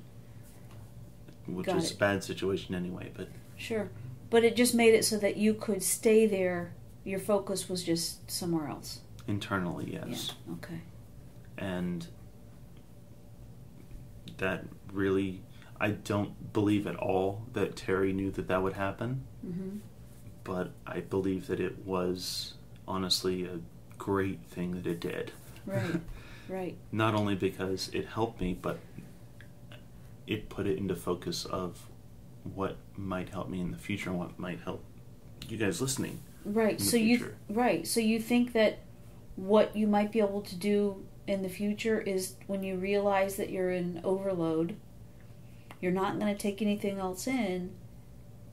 Which is a bad situation anyway, but... Sure. But it just made it so that you could stay there. Your focus was just somewhere else. Internally, yes. Yeah. Okay. And that really... I don't believe at all that Terry knew that that would happen. Mm-hmm. But I believe that it was, honestly, a great thing that it did. Right, right. Not only because it helped me, but... it put it into focus of what might help me in the future and what might help you guys listening. Right. So you think that what you might be able to do in the future is, when you realize that you're in overload, you're not going to take anything else in,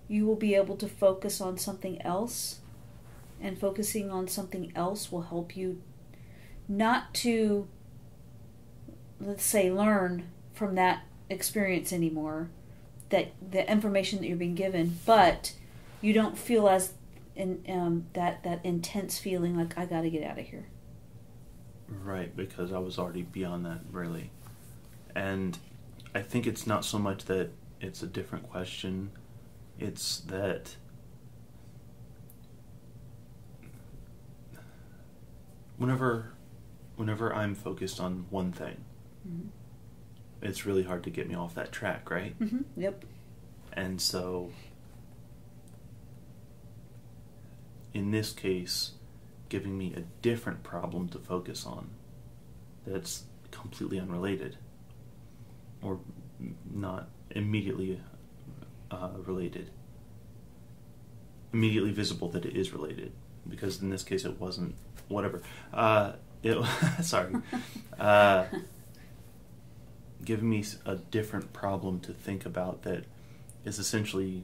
you will be able to focus on something else, and focusing on something else will help you not to, let's say, learn from that experience anymore, that the information that you're being given, but you don't feel as in that intense feeling like, I got to get out of here. Right, because I was already beyond that, really. And I think it's not so much that it's a different question, it's that whenever I'm focused on one thing, mm-hmm. it's really hard to get me off that track, right? Mm-hmm. Yep. And so, in this case, giving me a different problem to focus on that's completely unrelated, or not immediately related. Immediately visible that it is related, because in this case it wasn't, whatever. Sorry. Giving me a different problem to think about that is essentially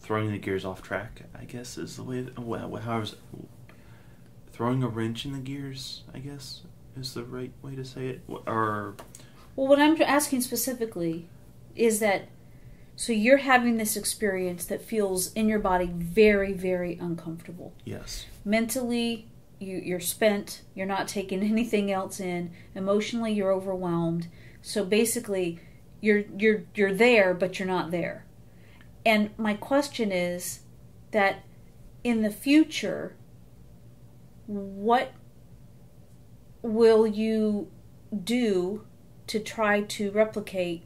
throwing the gears off track, I guess, is the way... throwing a wrench in the gears, I guess, is the right way to say it. Or... Well, what I'm asking specifically is that... So you're having this experience that feels in your body very, very uncomfortable. Yes. Mentally... You're spent, you're not taking anything else in, emotionally you're overwhelmed, so basically you're there, but you're not there. And my question is that in the future, what will you do to try to replicate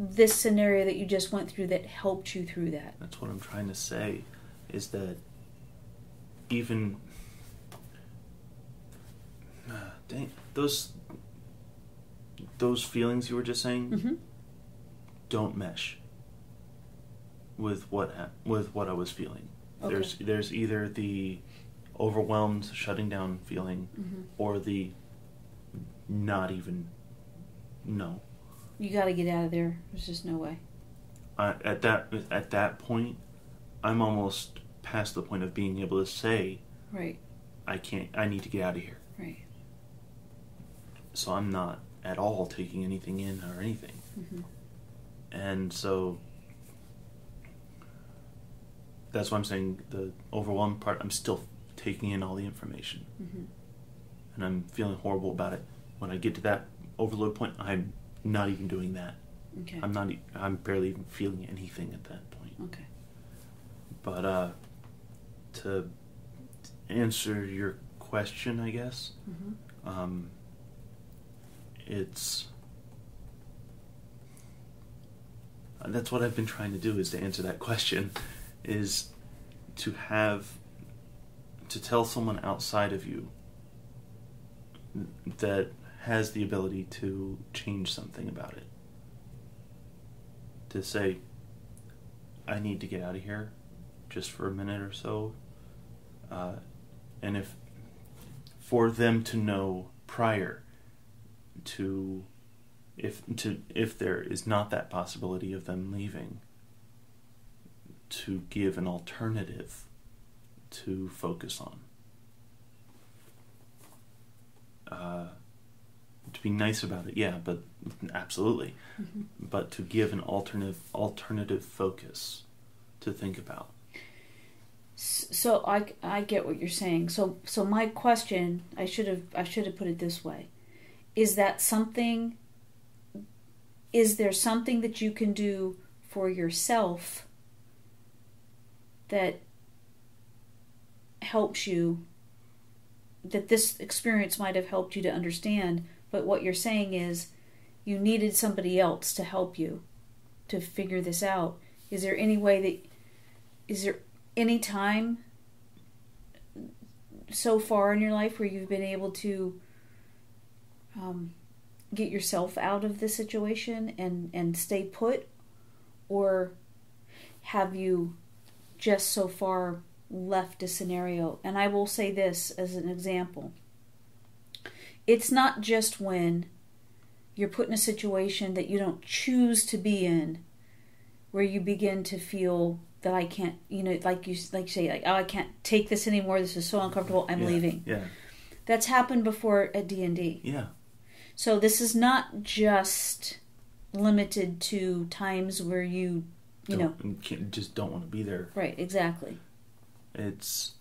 this scenario that you just went through that helped you through that. That's what I'm trying to say, is that even... dang, those feelings you were just saying don't mesh with what I was feeling. Okay. There's either the overwhelmed, shutting down feeling, or the not even, no. You got to get out of there. There's just no way. At that point, I'm almost past the point of being able to say, right, I can't. I need to get out of here. Right. So I'm not at all taking anything in or anything. And so that's why I'm saying the overwhelmed part, I'm still taking in all the information. And I'm feeling horrible about it. When I get to that overload point, I'm not even doing that. Okay. I'm barely even feeling anything at that point. Okay. But to answer your question, I guess, it's... That's what I've been trying to do, is to answer that question, is to tell someone outside of you that has the ability to change something about it. To say, I need to get out of here just for a minute or so. And if, for them to know prior to, if there is not that possibility of them leaving, to give an alternative to focus on. To be nice about it, yeah, but absolutely. But to give an alternative focus to think about. So I get what you're saying. So my question, I should have put it this way, is that something? Is there something that you can do for yourself that helps you? That this experience might have helped you to understand, but what you're saying is you needed somebody else to help you to figure this out. Is there any way that, is there any time so far in your life where you've been able to get yourself out of this situation and stay put? Or have you just so far left a scenario? And I will say this as an example. It's not just when you're put in a situation that you don't choose to be in, where you begin to feel that I can't, you know, like you say, like, oh, I can't take this anymore. This is so uncomfortable. I'm leaving. Yeah. That's happened before at D&D. Yeah. So this is not just limited to times where you just don't want to be there. Right. Exactly. It's,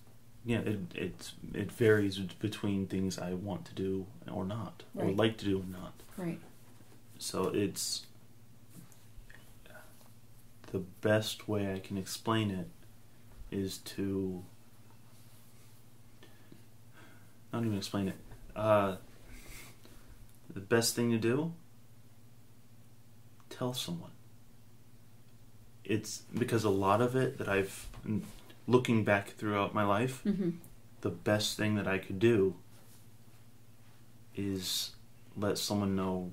yeah, it varies between things I want to do or not, right, or like to do or not. Right. So it's, the best way I can explain it is to, I don't even explain it. The best thing to do, tell someone. It's because a lot of it that I've... looking back throughout my life, the best thing that I could do is let someone know,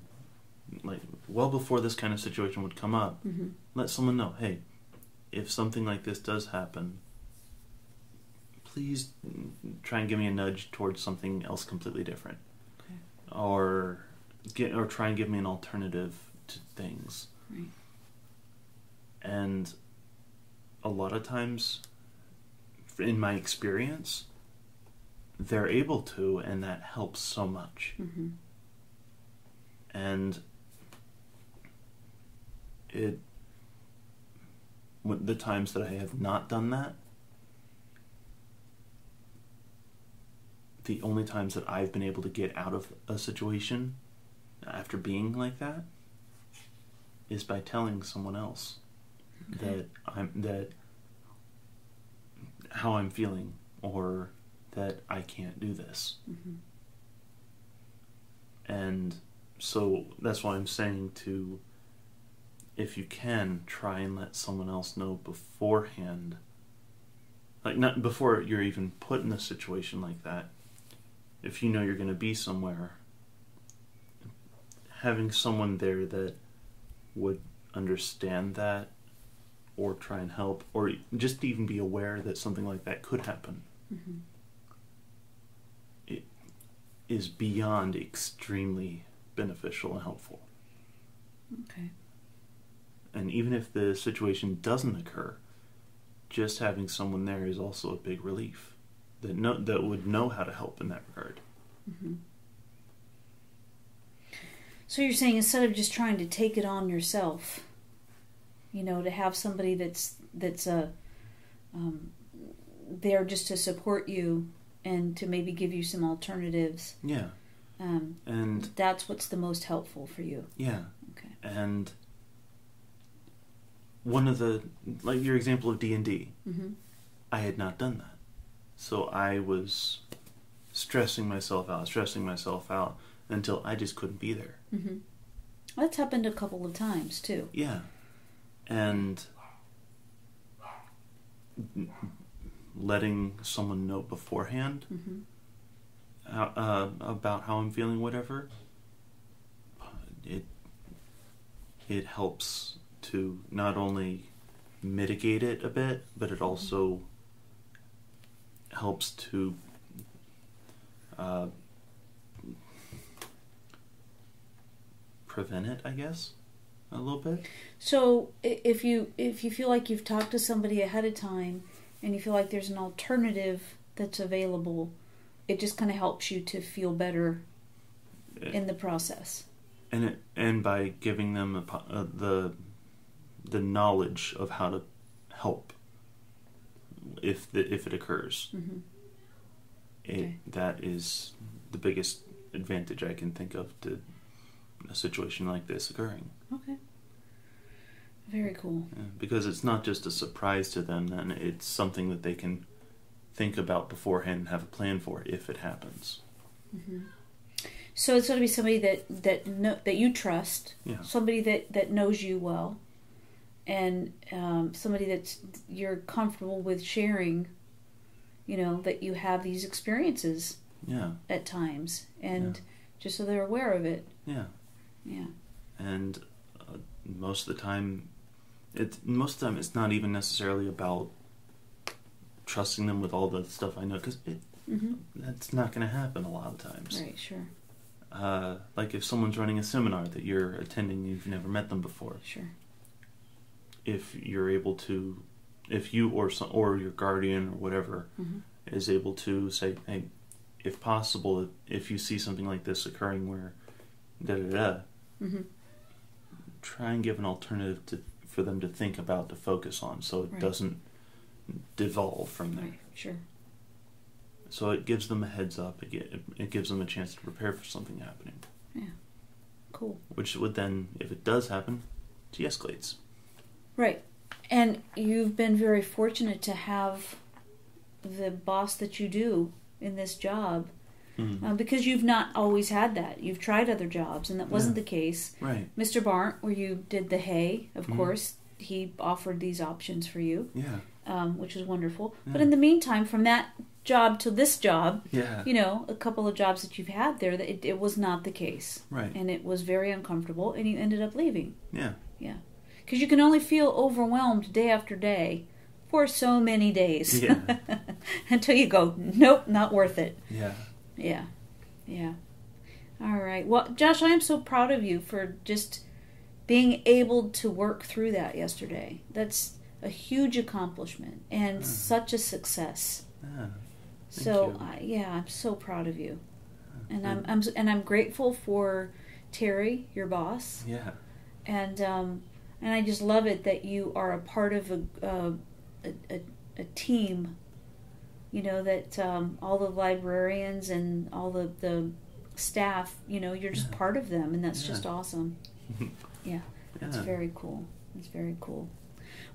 like, well before this kind of situation would come up, let someone know, hey, if something like this does happen, please try and give me a nudge towards something else completely different. Okay. Or try and give me an alternative to things. Right. And a lot of times... in my experience, they're able to, and that helps so much. And it, the times that I have not done that, the only times that I've been able to get out of a situation after being like that is by telling someone else that how I'm feeling, or that I can't do this. And so that's why I'm saying to if you can, try and let someone else know beforehand. Like, not before you're even put in a situation like that. If you know you're going to be somewhere, having someone there that would understand that or try and help, or just even be aware that something like that could happen. Mm-hmm. It is beyond extremely beneficial and helpful. Okay. And even if the situation doesn't occur, just having someone there is also a big relief that would know how to help in that regard. Mm-hmm. So you're saying instead of just trying to take it on yourself, you know, to have somebody that's there just to support you and to maybe give you some alternatives. Yeah. And that's what's the most helpful for you. Yeah. Okay. And one of the, like your example of D&D, mm-hmm. I had not done that. So I was stressing myself out until I just couldn't be there. Mm-hmm. That's happened a couple of times too. Yeah. And letting someone know beforehand, mm-hmm. About how I'm feeling, whatever, it helps to not only mitigate it a bit, but it also helps to prevent it, I guess, a little bit. So if you feel like you've talked to somebody ahead of time and you feel like there's an alternative that's available, it just kind of helps you to feel better in the process. And by giving them the knowledge of how to help if it occurs, mm-hmm. That is the biggest advantage I can think of to a situation like this occurring. Okay. Very cool. Yeah, because it's not just a surprise to them, then it's something that they can think about beforehand and have a plan for if it happens. Mm-hmm. So it's going to be somebody that you trust, yeah. Somebody that knows you well, and somebody that you're comfortable with sharing, you know, that you have these experiences, yeah. At times, and yeah. Just so they're aware of it. Yeah. Yeah. And most of the time it's not even necessarily about trusting them with all the stuff I know, because mm-hmm. That's not going to happen a lot of times. Right, sure. Like if someone's running a seminar that you're attending and you've never met them before. Sure. If you're able to, if you or your guardian or whatever, mm-hmm. is able to say, hey, if possible, if you see something like this occurring where da-da-da, mm-hmm. try and give an alternative for them to think about, to focus on, so it right. doesn't devolve from there. Right. Sure. So it gives them a heads up. It gives them a chance to prepare for something happening. Yeah. Cool. Which would then, if it does happen, de-escalates. Right. And you've been very fortunate to have the boss that you do in this job, mm-hmm. Because you've not always had that. You've tried other jobs, and that wasn't yeah. the case. Right. Mr. Bart, where you did the hay, of mm-hmm. course, he offered these options for you. Yeah. Which was wonderful. Yeah. But in the meantime, from that job to this job, yeah. you know, a couple of jobs that you've had there, it was not the case. Right. And it was very uncomfortable, and you ended up leaving. Yeah. Yeah. Because you can only feel overwhelmed day after day for so many days. Yeah. Until you go, nope, not worth it. Yeah. Yeah. Yeah. All right. Well, Josh, I am so proud of you for just being able to work through that yesterday. That's a huge accomplishment and such a success. Yeah. So, yeah, I'm so proud of you. And I'm grateful for Terry, your boss. Yeah. And I just love it that you are a part of a team, you know, that all the librarians and all the staff, you know, you're just yeah. part of them, and that's yeah. just awesome. Yeah, that's yeah. very cool. That's very cool.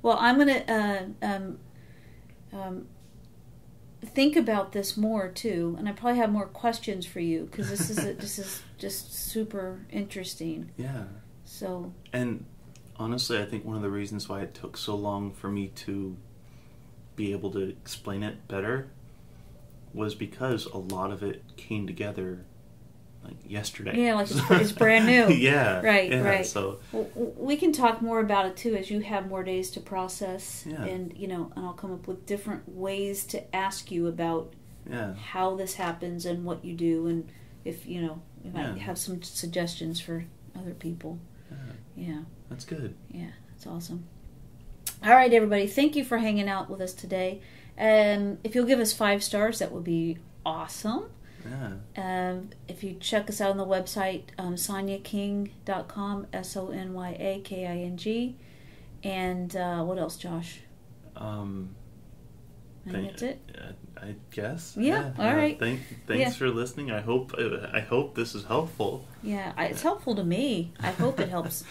Well, I'm going to think about this more, too, and I probably have more questions for you, because this is just super interesting. Yeah. So. And Honestly, I think one of the reasons why it took so long for me to be able to explain it better was because a lot of it came together like yesterday. Yeah, like it's brand new. Yeah. Right, yeah, right. So well, we can talk more about it too as you have more days to process. Yeah. And, you know, and I'll come up with different ways to ask you about yeah. how this happens and what you do, and if, you know, you might yeah. have some suggestions for other people. Yeah. Yeah. That's good. Yeah, that's awesome. All right, everybody. Thank you for hanging out with us today. If you'll give us 5 stars, that would be awesome. Yeah. If you check us out on the website, sonyaking.com, SONYAKING. And what else, Josh? I think that's it. I guess. Yeah. All right. Thanks for listening. I hope this is helpful. Yeah, it's helpful to me. I hope it helps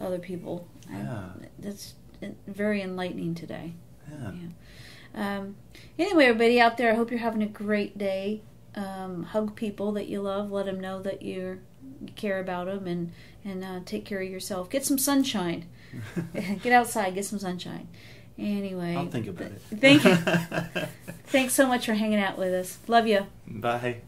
other people. Yeah. That's very enlightening today. Yeah. Yeah. Anyway, everybody out there, I hope you're having a great day. Hug people that you love. Let them know that you care about them, and take care of yourself. Get some sunshine. Get outside. Get some sunshine. Anyway, I'll think about it. Thanks so much for hanging out with us. Love you. Bye.